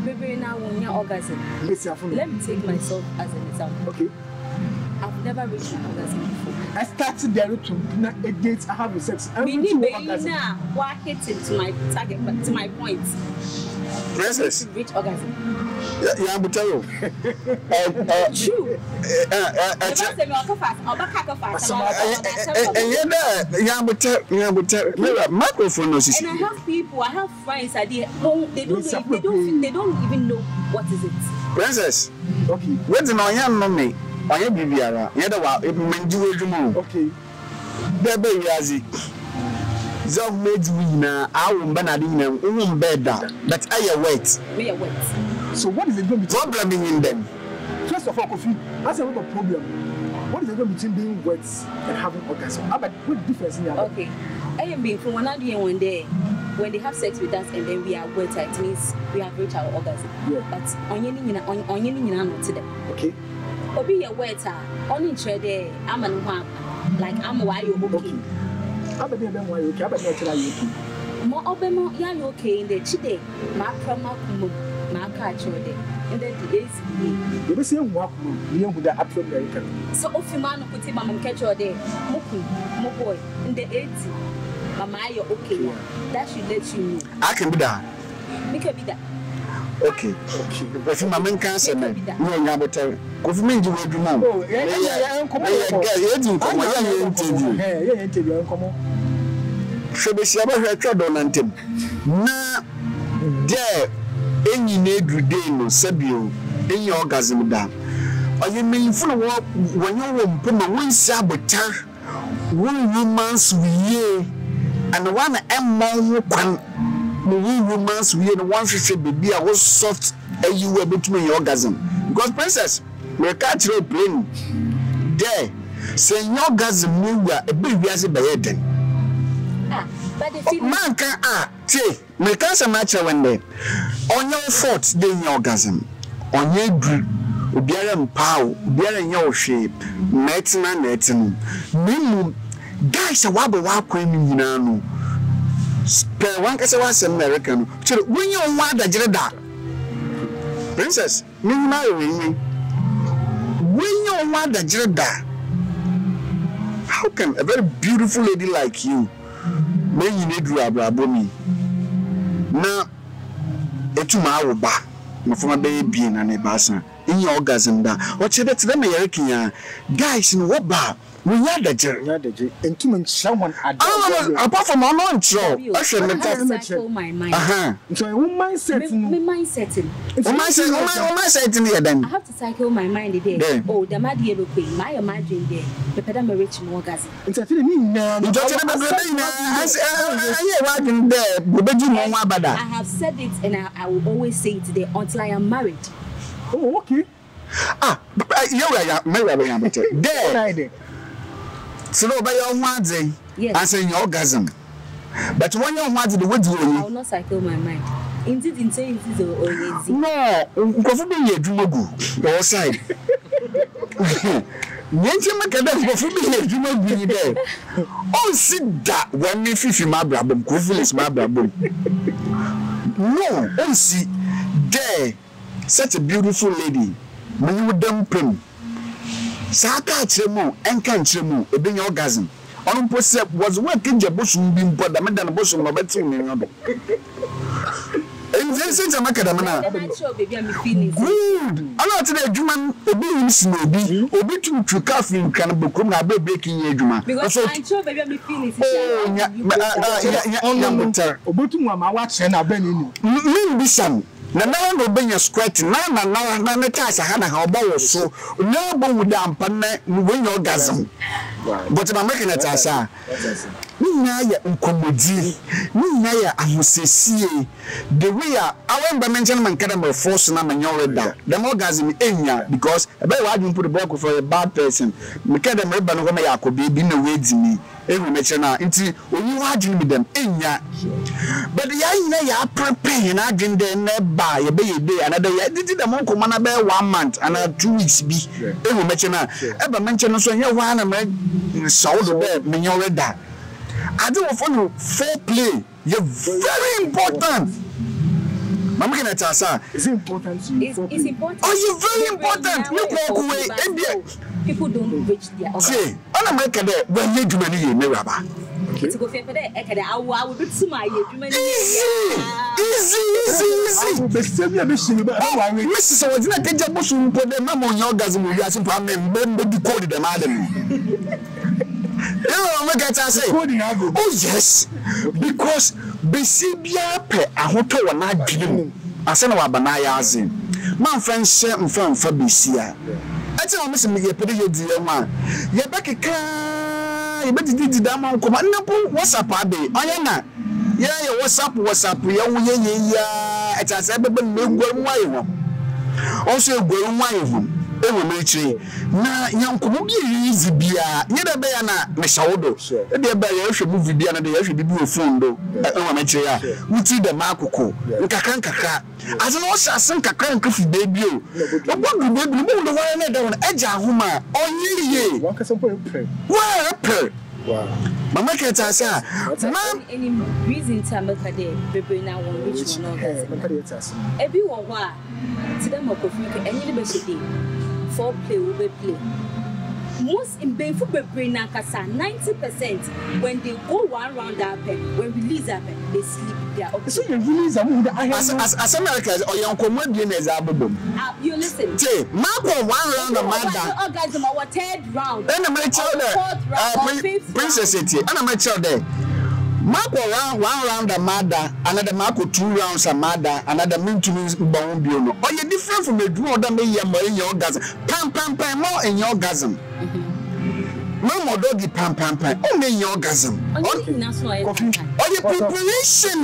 baby now when you're orgasm. Let me take myself as an example. Okay. I've never reached an orgasm before. I started there to date. I have sex. We need orgasm. Why hit it to my target, but to my point? Princess. Reach orgasm. Yeah, but tell you. True. And I have people, I have friends that they don't even know what is it. Princess. Okay. What's in your mommy? I have been here. You know what? It means you will do. Okay. Baby, as it. So made winner, I will banadina, woman better. But I wait. We are wait. So what is it going to be? Problem in them. First of all, Kofi, that's a lot of problem. What is the difference between being wet and having orgasm? How about what difference in your life? Okay. I am being from one day and one day. When they have sex with us and then we are wet, it means we have reached our orgasm. Yeah. But on your not today. Okay. But be a waiter, only trade, I'm a one. Like I'm why you okay. How about them why you okay? How about you more open, more young okay in the chide, my catch your day. And then today's day. You will see what you would have to American. So if you man put him on catch your day, more boy, in the 80, Mama, you're okay. That should let you know. I can be that. We can be that. Okay. But if my man can't say that, you will never tell. Because princess, we catch a plane. There, say your gas move a big busy by then. But the man can say, we can't say much when they on your fault, then your orgasm on your group, bearing power, bearing your shape, metin. Minimum guys are wabbling in an spare one case was American. So when you want the Jeddah, princess, minimum. When you want the Jeddah, how can a very beautiful lady like you when you need Rabrabomi? Now, it's my back, my former baby, and a bassin in your orgasm. What you let them American guys in what bar? We had the Jeddah, and too much someone apart from my lunch. I should not my mind. So, a woman said, I have to cycle my mind today. Oh, the mad yellow queen, my imagine there, the pedam rich morgas. It's a feeling now. I have said it and I will always say it today until I am married. Oh, okay. There. So no, by your words, yes. I say your orgasm. But when your words, the words will. I will not cycle my mind. Indeed, it is always. No, because we be here, do not go. Outside. Oh, sit that when me fifi my brabum, Kofi my brabum. No, oh, see there, such a beautiful lady. When you don't prim, Saka Chemo, and Canchemo, a being orgasm. On percept was working your bosom being put the madam bosom of a thing. And then since I'm a cadamana, good. I'm not a Juman, obedience, no be obedient to Kaffin can become a breaking Juman. Because I'm sure baby, I'm feeling it. Oh, yeah, I watch and I've been in you. Son. Na no benya squat na na ta hana ha obo so na bo wudam pa na when orgasm but na making it asa ni na ya nkomodi ni na ya ahosesie the way our mention man kada me force na man yolda the orgasm enya because ebe wa dun put the block for a bad person me kada me ba no come ya ko be na wedi ni ehun me chena nti oni wa dun me dem enya but ya ina ya prepare na dun dem ba ye be ye dey another ya did the monk man be 1 month and 2 weeks be ehun me chena e ba mention no so ya wa na me so do be me yolda. I don't follow fair play. You're very important. Mama can tell us. It's important. It's important. Oh, you're very important. You walk away. People don't reach their own. See, all America there when you do money, you never buy. To go fair for that, I would do so much. Easy. I best tell me I best you. Oh, Mrs. I was not getting a boss who put them on your gas and we are simple. I'm the code of the madam. You make it say. Oh yes, because besibia pe ahoto wa na dwem. Ase na wa banaya azin. Man friend share mfan fa besia. Ati o me se me ye pede ye di am a. Ye be keka, ye be didi da man ko ma. Nnapo WhatsApp abi. Oya na. Ye ye WhatsApp ye wo ye ya. Ati ase be me ngwa mu ayi ho. Onso egwa mu ayi ho. Na yankubu easy bia nyeda be ya na meshawodo e de be ya hwe movie bia na de ya hwe bibi ofun do e wa meche ya wuti de makoko nkaka as no shasen kakran kafi baby o obodu baby mo do wa na da won eja homa onyiriye wa kasa po pre wa pre wow mama keta sa mam any reason to make a day baby na won which one no e bi wo wa ti da makofi ke enyi be se dey for play will be play. Most in painful brain 90% when they go one round up when release up they sleep there. So you release am as America or you come dey na zabobom. You listen. Say mark one round of mother. Oh guys, our third round. Then my child Princess City. And my child there. Mark one round of mother, another mark 2 rounds of mother, another minute means bound be no. Oh you different from the one that me am in your orgasm. Pam more in your orgasm. Mama doggy pam only in your orgasm. Only preparation.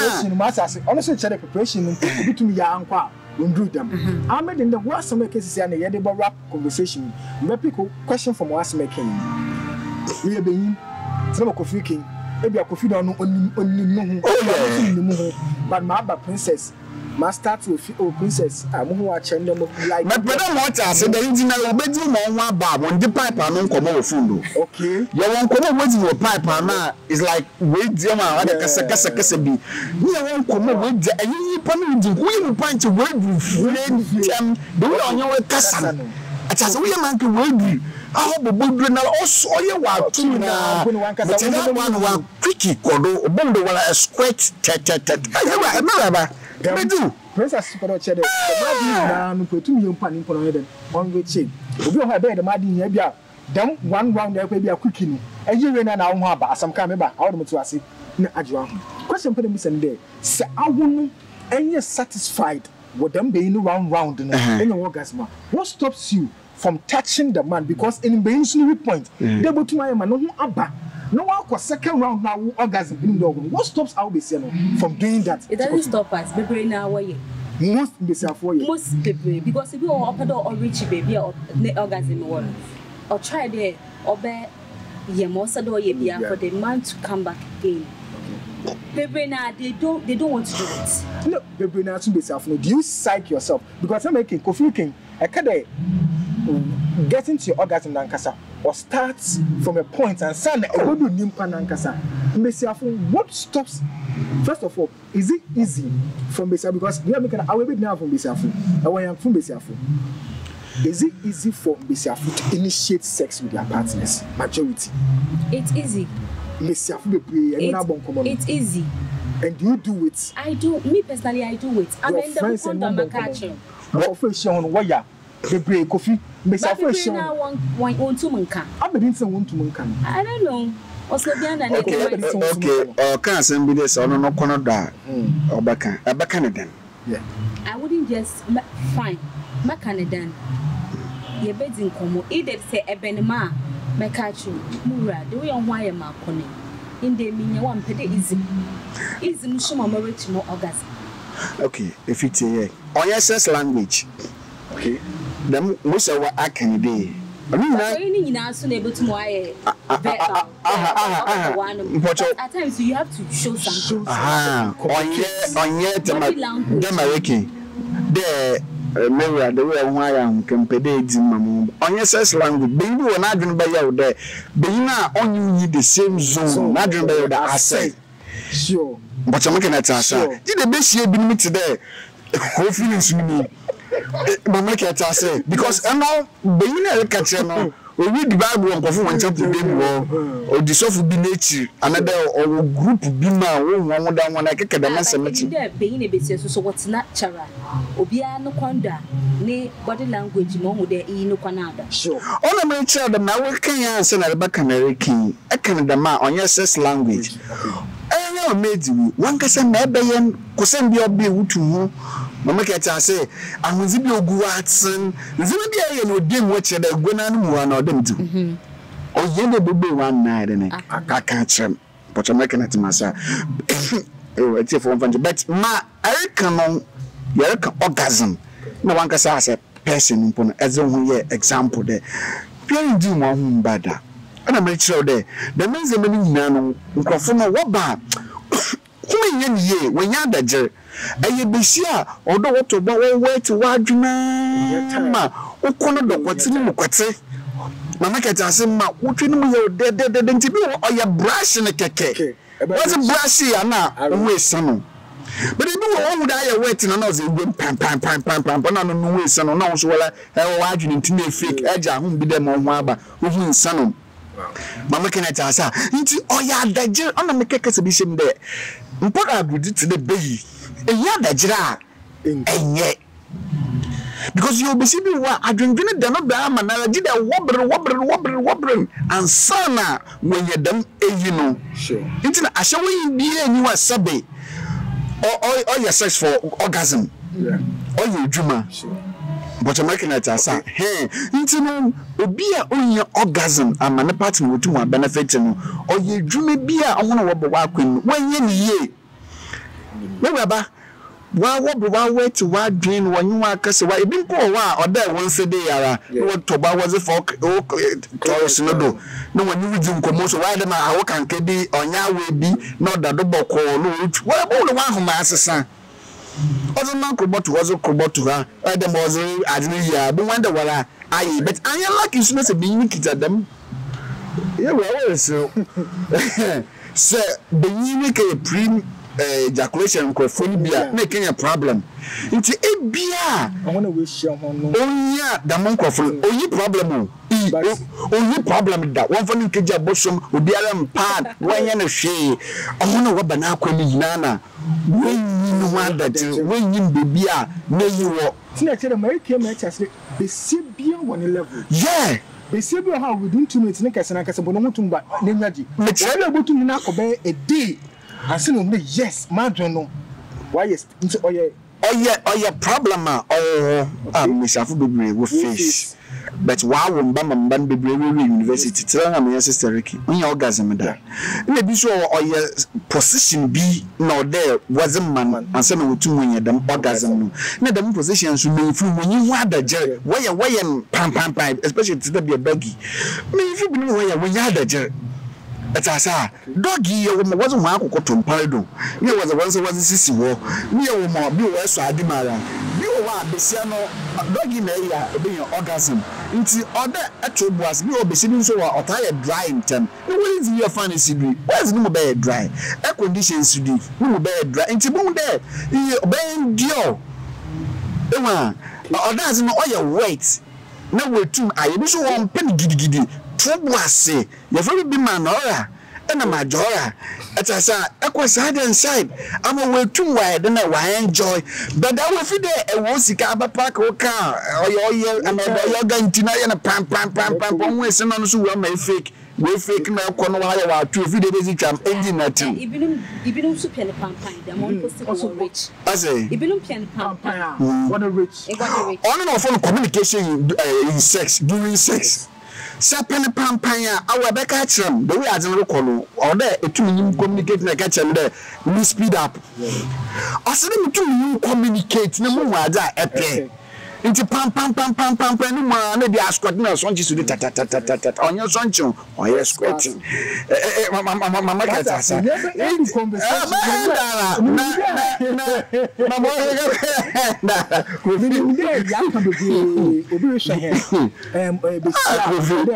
Honestly check the preparation to me ya anko a do them. I made in the worst make cases and the edible rap conversation. We pick question from what's making. We be him. Some coffee king. Maybe I could feed on only but my princess, my start with princess. I'm who I change them like my brother water. I said, the engineer will do more barb on the pipe and on Komo Fundo. Okay, your one Komo with your pipe and is like wait, dear man, like a cassacassabi. We won't come with the and you point to win point to wait with them. Do on your cassan. As we are man to wait. I hope now also you want to now. But another one quicky kodo bombo wala a squat tet. I do. Princess Super Cheddar, on which it will be the Madden down 1 round there will be a quickie. And you ran an hour some kind of automatic. Question for the missing day. Sir, I won't and you're satisfied with them being 1 round in an orgasm. What stops you from touching the man because in the point they go to my man no one was 2nd round now orgasm in the organ. What stops our BCN from doing that? It doesn't stop us baby now way most BCN most baby because if you open door or reach baby or orgasm one or try there or be ye most door ye be for the man to come back again. Bebena, they don't want to do it. No, Bebena, do you psych yourself? Because I'm making Kofi King. I can't. getting to your orgasm nankasa, or starts from a point and suddenly go to nimpa nankasa. What stops? First of all, is it easy from Besiafu? Because we are making our way now from Besiafu. And when I'm from Besiafu, is it easy for Besiafu to initiate sex with their partners? Majority. It's easy. It's easy. And do you do it? I do. Me personally, I do it. I'm in the country. I don't know. Okay. Can somebody say no no Canada or back Canadian? Yeah. I wouldn't just fine. My Canadian. Your bed in Como. Either say a benema, my country, Mura. Do we on why am I calling? In the meaning, one pede is Muslim marriage no orgasm. Okay. If it's a on your sense language. Okay. Then most of what I can do. I mean, at times you have to show some. Because I'm now being a catcher. We read the Bible and perform one chapter or dissolve be nature, another or group be man, one down one. I can't get a mess. Being a bit so what's natural. Obiano Conda, nay, body language, Momo de Eno Canada. Sure. On a man child, the American answer at the back American, a Canada man on your sex language. I made you one Cassan Abayan, Cosan Biobi Utu. Mama Kata say, I will be your Guatson. Zimia and would give what you're going on or them do. Or you will be one night and I can't trim, but I'm making it myself. But my Erican, your orgasm. No one can say, person upon as only example there. Playing do one better. And I make sure there. The men's meaning nano, Cofuma, what bad? When you're the jury, and you be sure, although what to go away to Wajima, or Conado, what's in the Quatse? Mamma Cat, I said, Ma, what you know, dead, didn't you, or your brush in a cake? What's a brush here now? I don't waste some. But if you all would I wait and another good pam, but I don't know, son, or no, so I'll watch you into a fake edge. I won't be them on Waba, who's son. Mamma Cat, I said, oh, yeah, that jail on the cake exhibition there. Mpaka agudi to the baby. Eya dajira. Enye. Because you be see be wa adwendwene de no ba ma na ji de wobren and sana when you dem eyi no. Sure. Inti na ahye we bi eni wa sabe. Or your search for orgasm. Yeah. Or your dreamer. Sure. But I'm making it as a hey, you know, be a only orgasm and my partner will do my benefit. Or you dream be a one of our queen when you ye. Remember, while wait to what dream when you are cast away, been poor or there once a day. Ara, what toba was a fork, oak, Taurus, no, when you resume commotion, why the man I can be on your way be not the double call, no, well, all the one who my son. Other man could but was a crobot to her, Adam was a but wonder what I but I am like you supposed to be unique at them. Yeah, well, so sir, the unique a prim ejaculation could making a problem. It's a beer. I want to wish you on. Oh, yeah, the monk of only problem. Only problem that one for the Kaja bosom would be a part when a she. I wonder what banana is Nana. When you want that, when you be beer, no, you walk. See, I said, American matches, they see beer on a level. Yeah. They say, how within 2 minutes, Nikas and I can say, but I'm not to buy energy. Let's have a good to Nako a day. I said, yes, Madreno. Why, yes, oh, yeah, problem. Oh, Miss Afubri with fish. But why won't Bam Bambi University tell me your sister Ricky? On your orgasm, maybe so, or your position be no there wasn't man, and some of 2 million of them orgasm. Now, the position should be when you want the jerry, why, and pam, especially to be a buggy. Maybe if you believe when you had the jerry. But I saw doggy wasn't one who got to Pardo. There was a once was a sister war. We are more, be well, so I demand. You are the same doggy may be an orgasm. Nti other atobwas ni obesi bi so wa otaye dry intem. No will be your fancy be. Where's no be dry? Air conditions to do. No be dry. Nti bun there. E ben dio. Ewa. Others no oil wet. No we tun aye bi so won pen gidigidi. Tobwase. You very be man ora. Na majora etasa ekwasa den side ama we too wide na we enjoy but that we fit there e wo sika abapa ka o ka oyo ama be yo gantina ye na pam pam pam pam we se na no so we fake na kono wa ya wa too fit there basic jam engine na ti ibinum so pian pam pam da mo also rich asay ibinum pian pam pam what a rich on and off on communication in sex during sex. Sapin Pampaya, our back at them, the way as a local, or there, a two new communicating a catch and there, we speed up. I said, two new communicate, no more as I play. Into pam pam pam pam pam pam, no maybe I squat no sonches to the tat on your soncho, or your squatting. Mamma,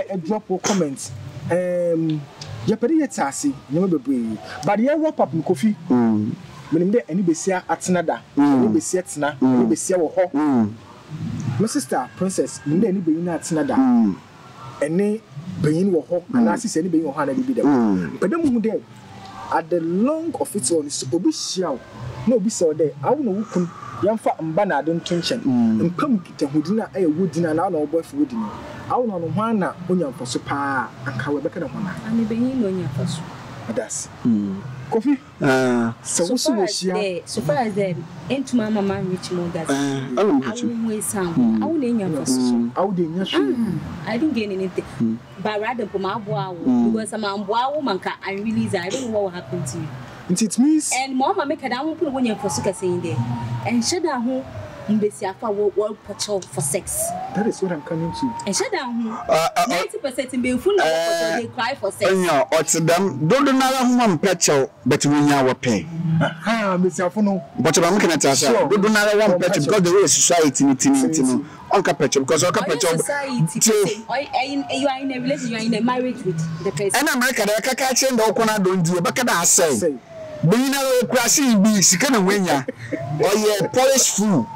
a drop of comments. You're tassi, you but you wrap up coffee. When any besia at another, any besia, any besia or my sister, Princess, you need anybody not another. Any being will hawk and assist anybody on hand and be there. But then, at the long of its own, it's obishiao. No, be so there. I don't know who can young fat and banner don't tension. And pumpkin who dinner a wood dinner and our boy for wooding. I don't know one onion for super and cowabaka. And the being onion for soup. That's Kofi. So far as the end to my mama reach more that I won't waste sound. I wouldn't your person. I didn't gain anything. But rather for my wow, because I'm a wow manka, I realize I don't know what happened to you. It means and mama make a down put when you're for sugar saying there. And shut down home. For sex. That is what I'm coming to. And shut down 90% in being full of they cry for sex. No, or to them, don't another woman petrol, but we now pay. But I'm looking at us, don't another one petrol because the way society needs Uncle Petrol, because Uncle Petrol. You are in a relationship, you are in a marriage with the person. And America, the Kakachin, the Okona don't do, but can I say? But you know, crashing bees, you can't win ya, or your Polish fool.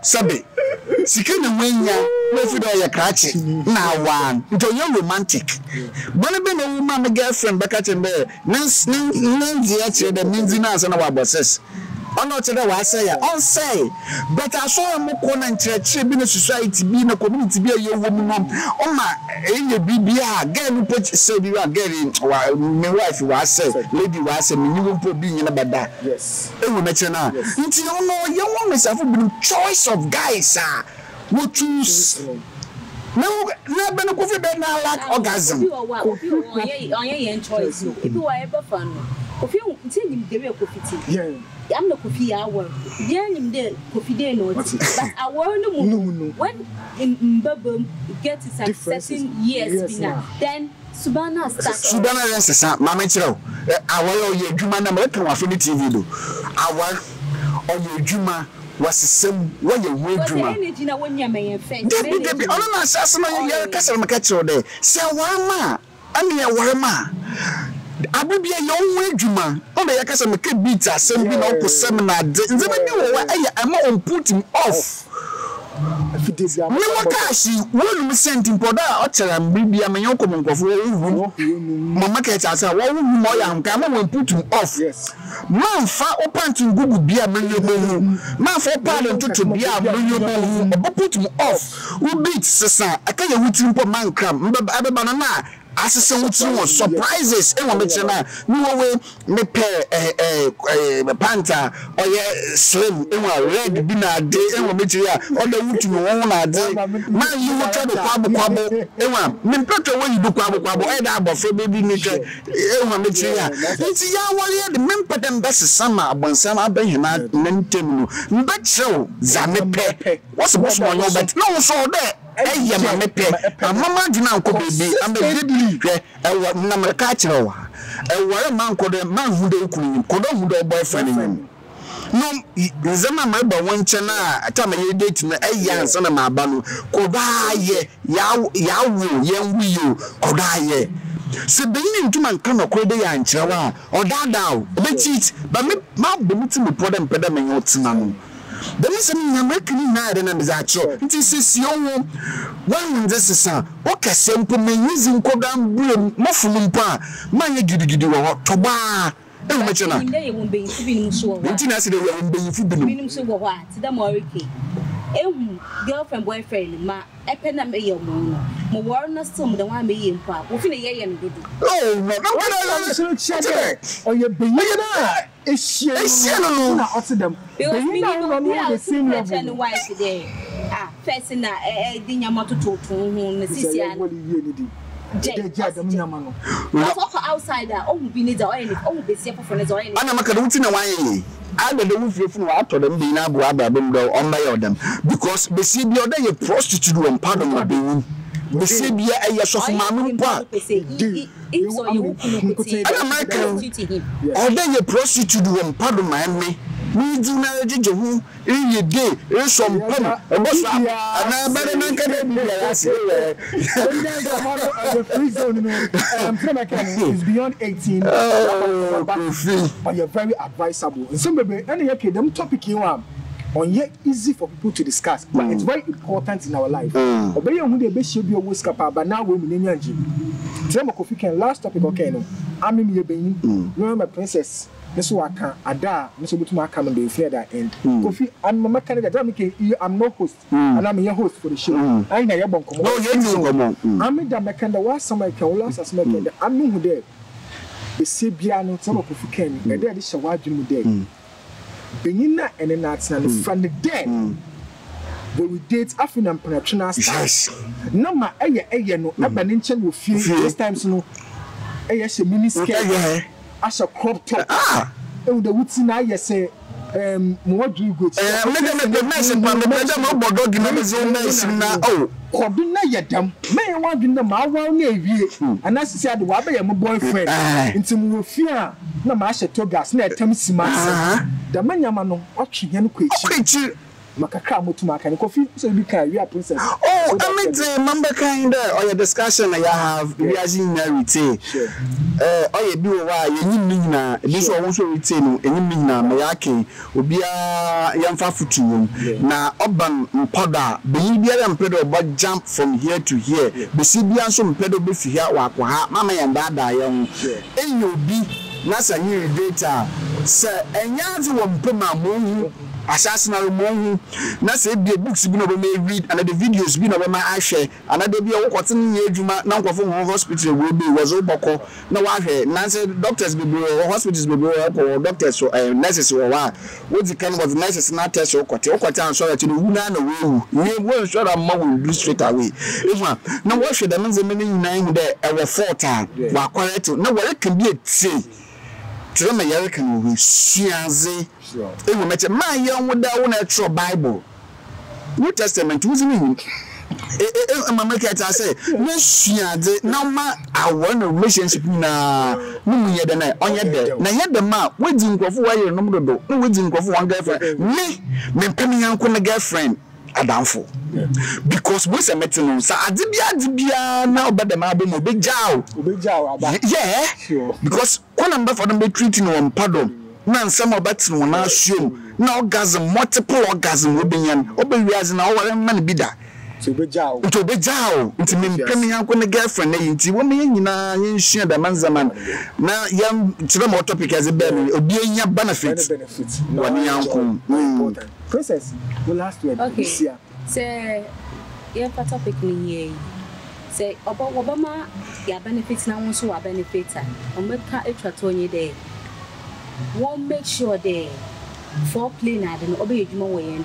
Sabi, she can't win ya, no food or your crashing. Now one, until you're romantic. But I've been a woman, a girlfriend, back at him there. Nancy, the Minzinas and our bosses. I'm not sure what I say. I'll say, but I saw a more common church, being a society, being a community, be a young woman. On my BBR, getting put, say, you are getting my wife, who I say, lady, who I say, you will put being in about that. Yes, it will mention her. It's your woman, I will choice of guys, sir. Will choose. No, not been a coffee bed now like orgasm. You are your choice. If you are ever fun, if you tell him the real coffee. I'm not coffee hour. Yeah, I'm there coffee day no tea. But I want to move. When in Babum gets a certain years, then Subana starts. Subana is a mamma show. I want your Juma number to affinity video. I want all your Juma was the same when you went to energy now when you're my friend. Debbie, all my assassin, your customer catch all day. Say, Wama, I'm here, Wama. I will be a young wage man. Only I can make a beat as some people seminar. I'm on putting off. Makashi, one sent him for that, and maybe I'm a young woman. Mamma catch us, I won't more young camera will put him off. Yes. Man, far open to good beer, bring your moon. Man, for pardon to beer, bring your moon, but put him off. Who beats, sister? I can't wait to man cram, but I banana. As surprises, and one mentioner, no way, me pair a panther or ye slim, and one red dinner day, and one material, or the wood to own a day. Man, you will try to quabble quabble, and one, men petrol when you do quabble quabble, and I for baby nature, and one material. It's ya one year, the men put them best summer, but some are being not maintained. But so, Zamepe, what's the most one, but no, so there. Hey, I'm a pet. I'm a man could be. I'm a little I'm a catcher. I want a man called a man who don't boyfriend. no nzema maiba wonche na ata me date na eyansa na maaba no kodaye yawo yenwiyo kodaye se benin ntuma nka na korede ya nchirawa odadawo obechit ba me ma bomutu me problem peda me yotina no dem se na makini na ade na bizacho nti sisi owo wan ndesesa okase mpo me yizi nkoda mbure mofunu mpo a manye gidigidi wo toba e me chena ndeye wo be ntibi ni so wo ntina se de wo be ntibi ni nim so wo ho ati da morike ewu girlfriend boyfriend ma epena me ye mo mo wor na som de wan me ye mpo a wo fi ne ye no dodo oh no no so check o ye be ye na It's not up to them. Because we are the same level. Ah, first na dinya matutu tuhu na sisi ya. Outsider, oh we need the oil. Oh we busy for the oil. Ana makaruti na wanyeni. I don't know if you from what them be na buaba bimdo on by them because busy the other you prostitute on pardon my being. Busy be a yasofumanu pa. Or then you prostitute one pardon my me. We do not do who in your day, is some pump, a boss, and I better not get it. It's beyond 18. But you're very advisable. And some baby, any okay, them topic you are. On yet easy for people to discuss, but it's very important in our life. Obey on the best should be always capable, but now we're in energy. Tell Kofi can last topic okay. I'm in your being, no, my princess. This work, Ada, Mr. Butumaka, and the Fleda and Kofi. I'm my candidate, I'm no host, and I'm your host for the show. I know your bonk. No, you're not. I'm in the Macanda, was somebody can last as my friend. I'm in there. The Sibiano, some of Kofi can, and there is a wide room there. Benina and an artisan from the dead. But we date Afin and Penatrina. Yes. No, my aya, no, I'm an inch with few this times no. Aya, she miniscale. I shall crop top. Ah, and the woods in I say, what do you go to? I'm not the message, but the madam of Bodogi is all nice now. Oh, Cordina Yadam may want in the Marvel Navy, and as he said, Wabi, I'm a boyfriend. Into Mufia, no master Togas, near Thames Master. The man Yamano, watching him quick. Macacamo to Macan Kofi, so you can be a princess. Oh, I mean, the member kind of your discussion I have, we are in narrative. Oh, you do why you mean now, this will also retain any mina, Mayaki, will be a young fafutu. Now, Oban Poda, Bibia and Pedro, but jump from here to here. The Sibian, some Pedro Biffia, Waka, Mamma and Dada, young, and you'll be Nasa new data, sir, and Yanzi will put my moon. Assassinal Mongu, Nasa be books been over may read, and the videos been over my eye share, and I did be a cotton year juma, now from hospital will be was over. No, I hear Nancy doctors be hospitals be or doctors or nurses or what. What's the kind of nurses not test or quarter, sorry to the woman or we won't show a mom will do straight away. Now, what should the men's meaning nine there over 4 times? Well, correct. Now, what can be a say? Tell me, you can see. It will matter. My young would that want to Bible. New Testament, who's mean? Mamma Cat, I say, no, she no ma. I want a relationship now. No, you had on your bed. Now, had the map, waiting for why you're numberable, waiting for one girlfriend. Me, penny uncle, a girlfriend, a downfall. Because we are meeting on, so I did be now, but the map will be jow. Yeah, sure. Because one number for them be treating on pardon. Nan some of that's no assume. No orgasm, multiple orgasm will be an obeying our man bidder. To be jow, to mean coming out with a girlfriend, ain't you? Woman, you know, you share the man's man. Now, young to the more topic as a baby, obeying your benefits. One young princess, the last word, okay. Say, yeah, for topic, yeah. Say, about Obama, your benefits now, so I benefit. I'm not extra 20 days. Won't make sure they for plain and obey Juma way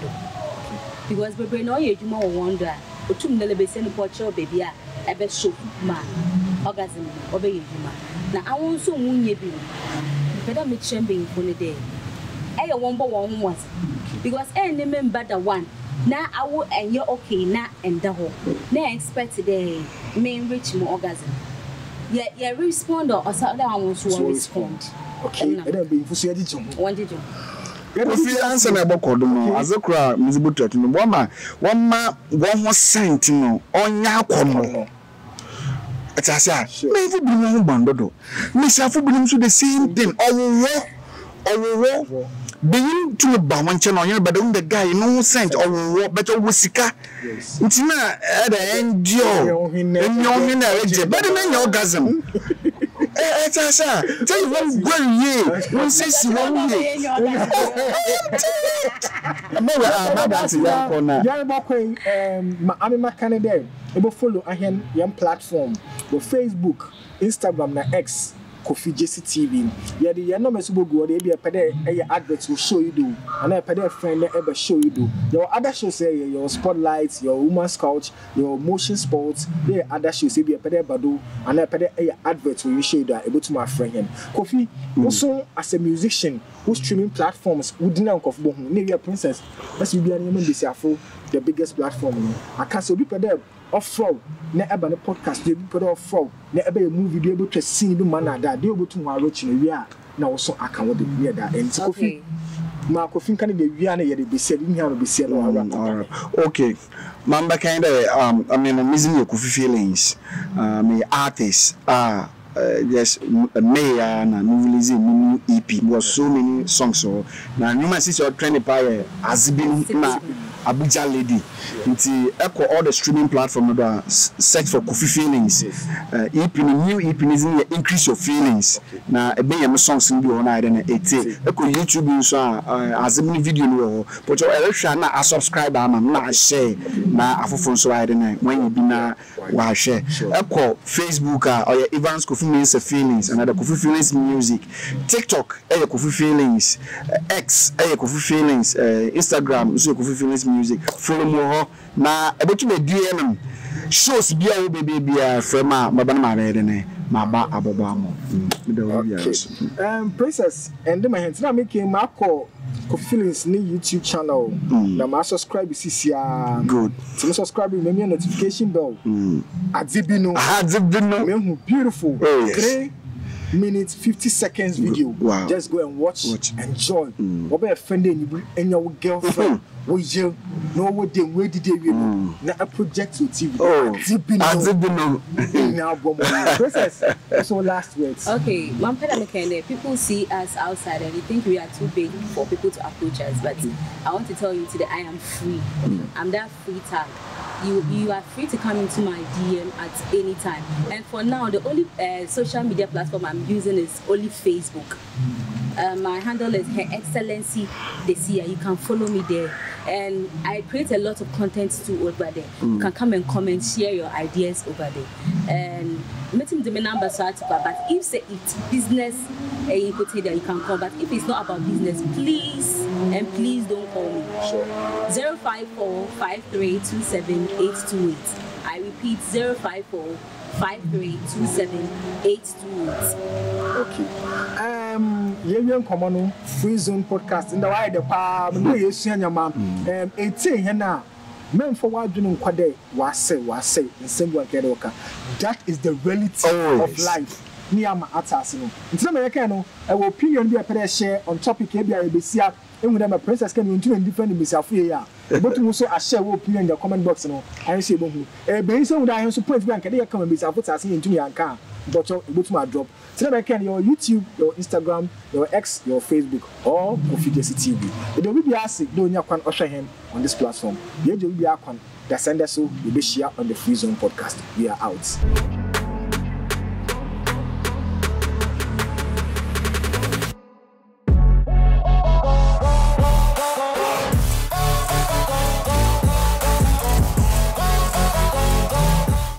because we bring all your Juma wonder, or two million send portrait baby. I bet so man orgasm obey Juma. Now I won't so moon ye be better make champagne for the day. I won't but one once because any man better one. Now I will and you're okay now and the whole. Now expect the main rich more orgasm. Yeah, yeah, respond or something I want to respond. Okay, I don't be for you. Answer my book or the more as a crowd, Miss Butter, to the woman, one more sentinel, on Yakomo. It's a sad, maybe be no bundle. Miss Afro to the same thing, or being to the Bamanchen on your bedroom, the guy, no sense, or better Wissika. It's not at the end, Joe, and you're better than your cousin. Tell you one good year, one 61 year. I'm Canada. Follow a young platform, Facebook, Instagram, na X, Kofi JC TV. Yeah, the numbers will go. They be a pede. Your adverts will show you do, and a pede friend ever show you do. Your other shows say your spotlights, your woman's couch, your motion sports. They other shows say be a pede badu, and a pede your adverts will show you that able to my friend him. Kofi also as a musician, who streaming platforms who didn't Kofi Bohun. Maybe a princess. Let's be an human for the biggest platform. I can't so be pede. Or from ne eba ne podcast dey put off from ne eba movie dey able to see the man that dey able to watch no we are na also account dey we that and Kofi ma Kofi kan dey we are na dey be say we have be say no around okay mamba kind of I mean amazing Kofi Feelings me artist yes me na novelism mini EP was so many songs so na you must see your trend by Azibin na Abuja lady, nti echo all the streaming platform that search for Kofi Feelings. New EP is increase your feelings. Na ebe yam songs in the on I then 80. Echo YouTube so as many video no, but your election na subscribe am na share na afofon so I then when you be na wa share. Echo Facebook or your Evans Kofi Feelings and the Kofi Feelings music. TikTok your Kofi Feelings, X your Kofi Feelings, Instagram so Kofi Feelings music. Follow more now about me DM shows be a baby from my banana my ba abobamo princess and my hands now making my call Kofi Feelings new YouTube channel na ma subscribe CCR good so subscribe me my notification bell Azibino beautiful 3 minutes 50 seconds video. Wow. Just go and watch. Enjoy. What be offended any your girlfriend? We you know what they where did they you know? Na a project to TV. Oh, Azibino. Now go princess. So last words. Okay, one thing people see us outside and they think we are too big for people to approach us. But I want to tell you today, I am free. I'm that free tag. You are free to come into my DM at any time. And for now, the only social media platform I'm using is only Facebook. My handle is Her Excellency the Cia. You can follow me there. And I create a lot of content too over there. You can come and comment, share your ideas over there. And meeting the number so I but if say it's business, you could say that you can call. But if it's not about business, please and please don't call me. Sure. 054-5327-828. I repeat 054-5327-828. Okay. Young Common Free Zone Podcast in the wide palm, no, you see, and your mom, 18 and now. Men for what you know, was say, and send what get over. That is the reality of life. Niama Atasino. In some Americano, I will opinion be a pair share on topic ABCA, and when I'm a princess can do and defend myself here. But also, I share opinion in the comment box. No, I say, Bohu. A basin would I am supposed to be a comment myself, what's asking into your car. But go to my drop. So that I can your YouTube, your Instagram, your X, your Facebook, or Kofy Jesse TV. They will be asking, don't you can usher him on this platform? They will be asking, that send us so, we will be share on the Free Zone Podcast. We are out.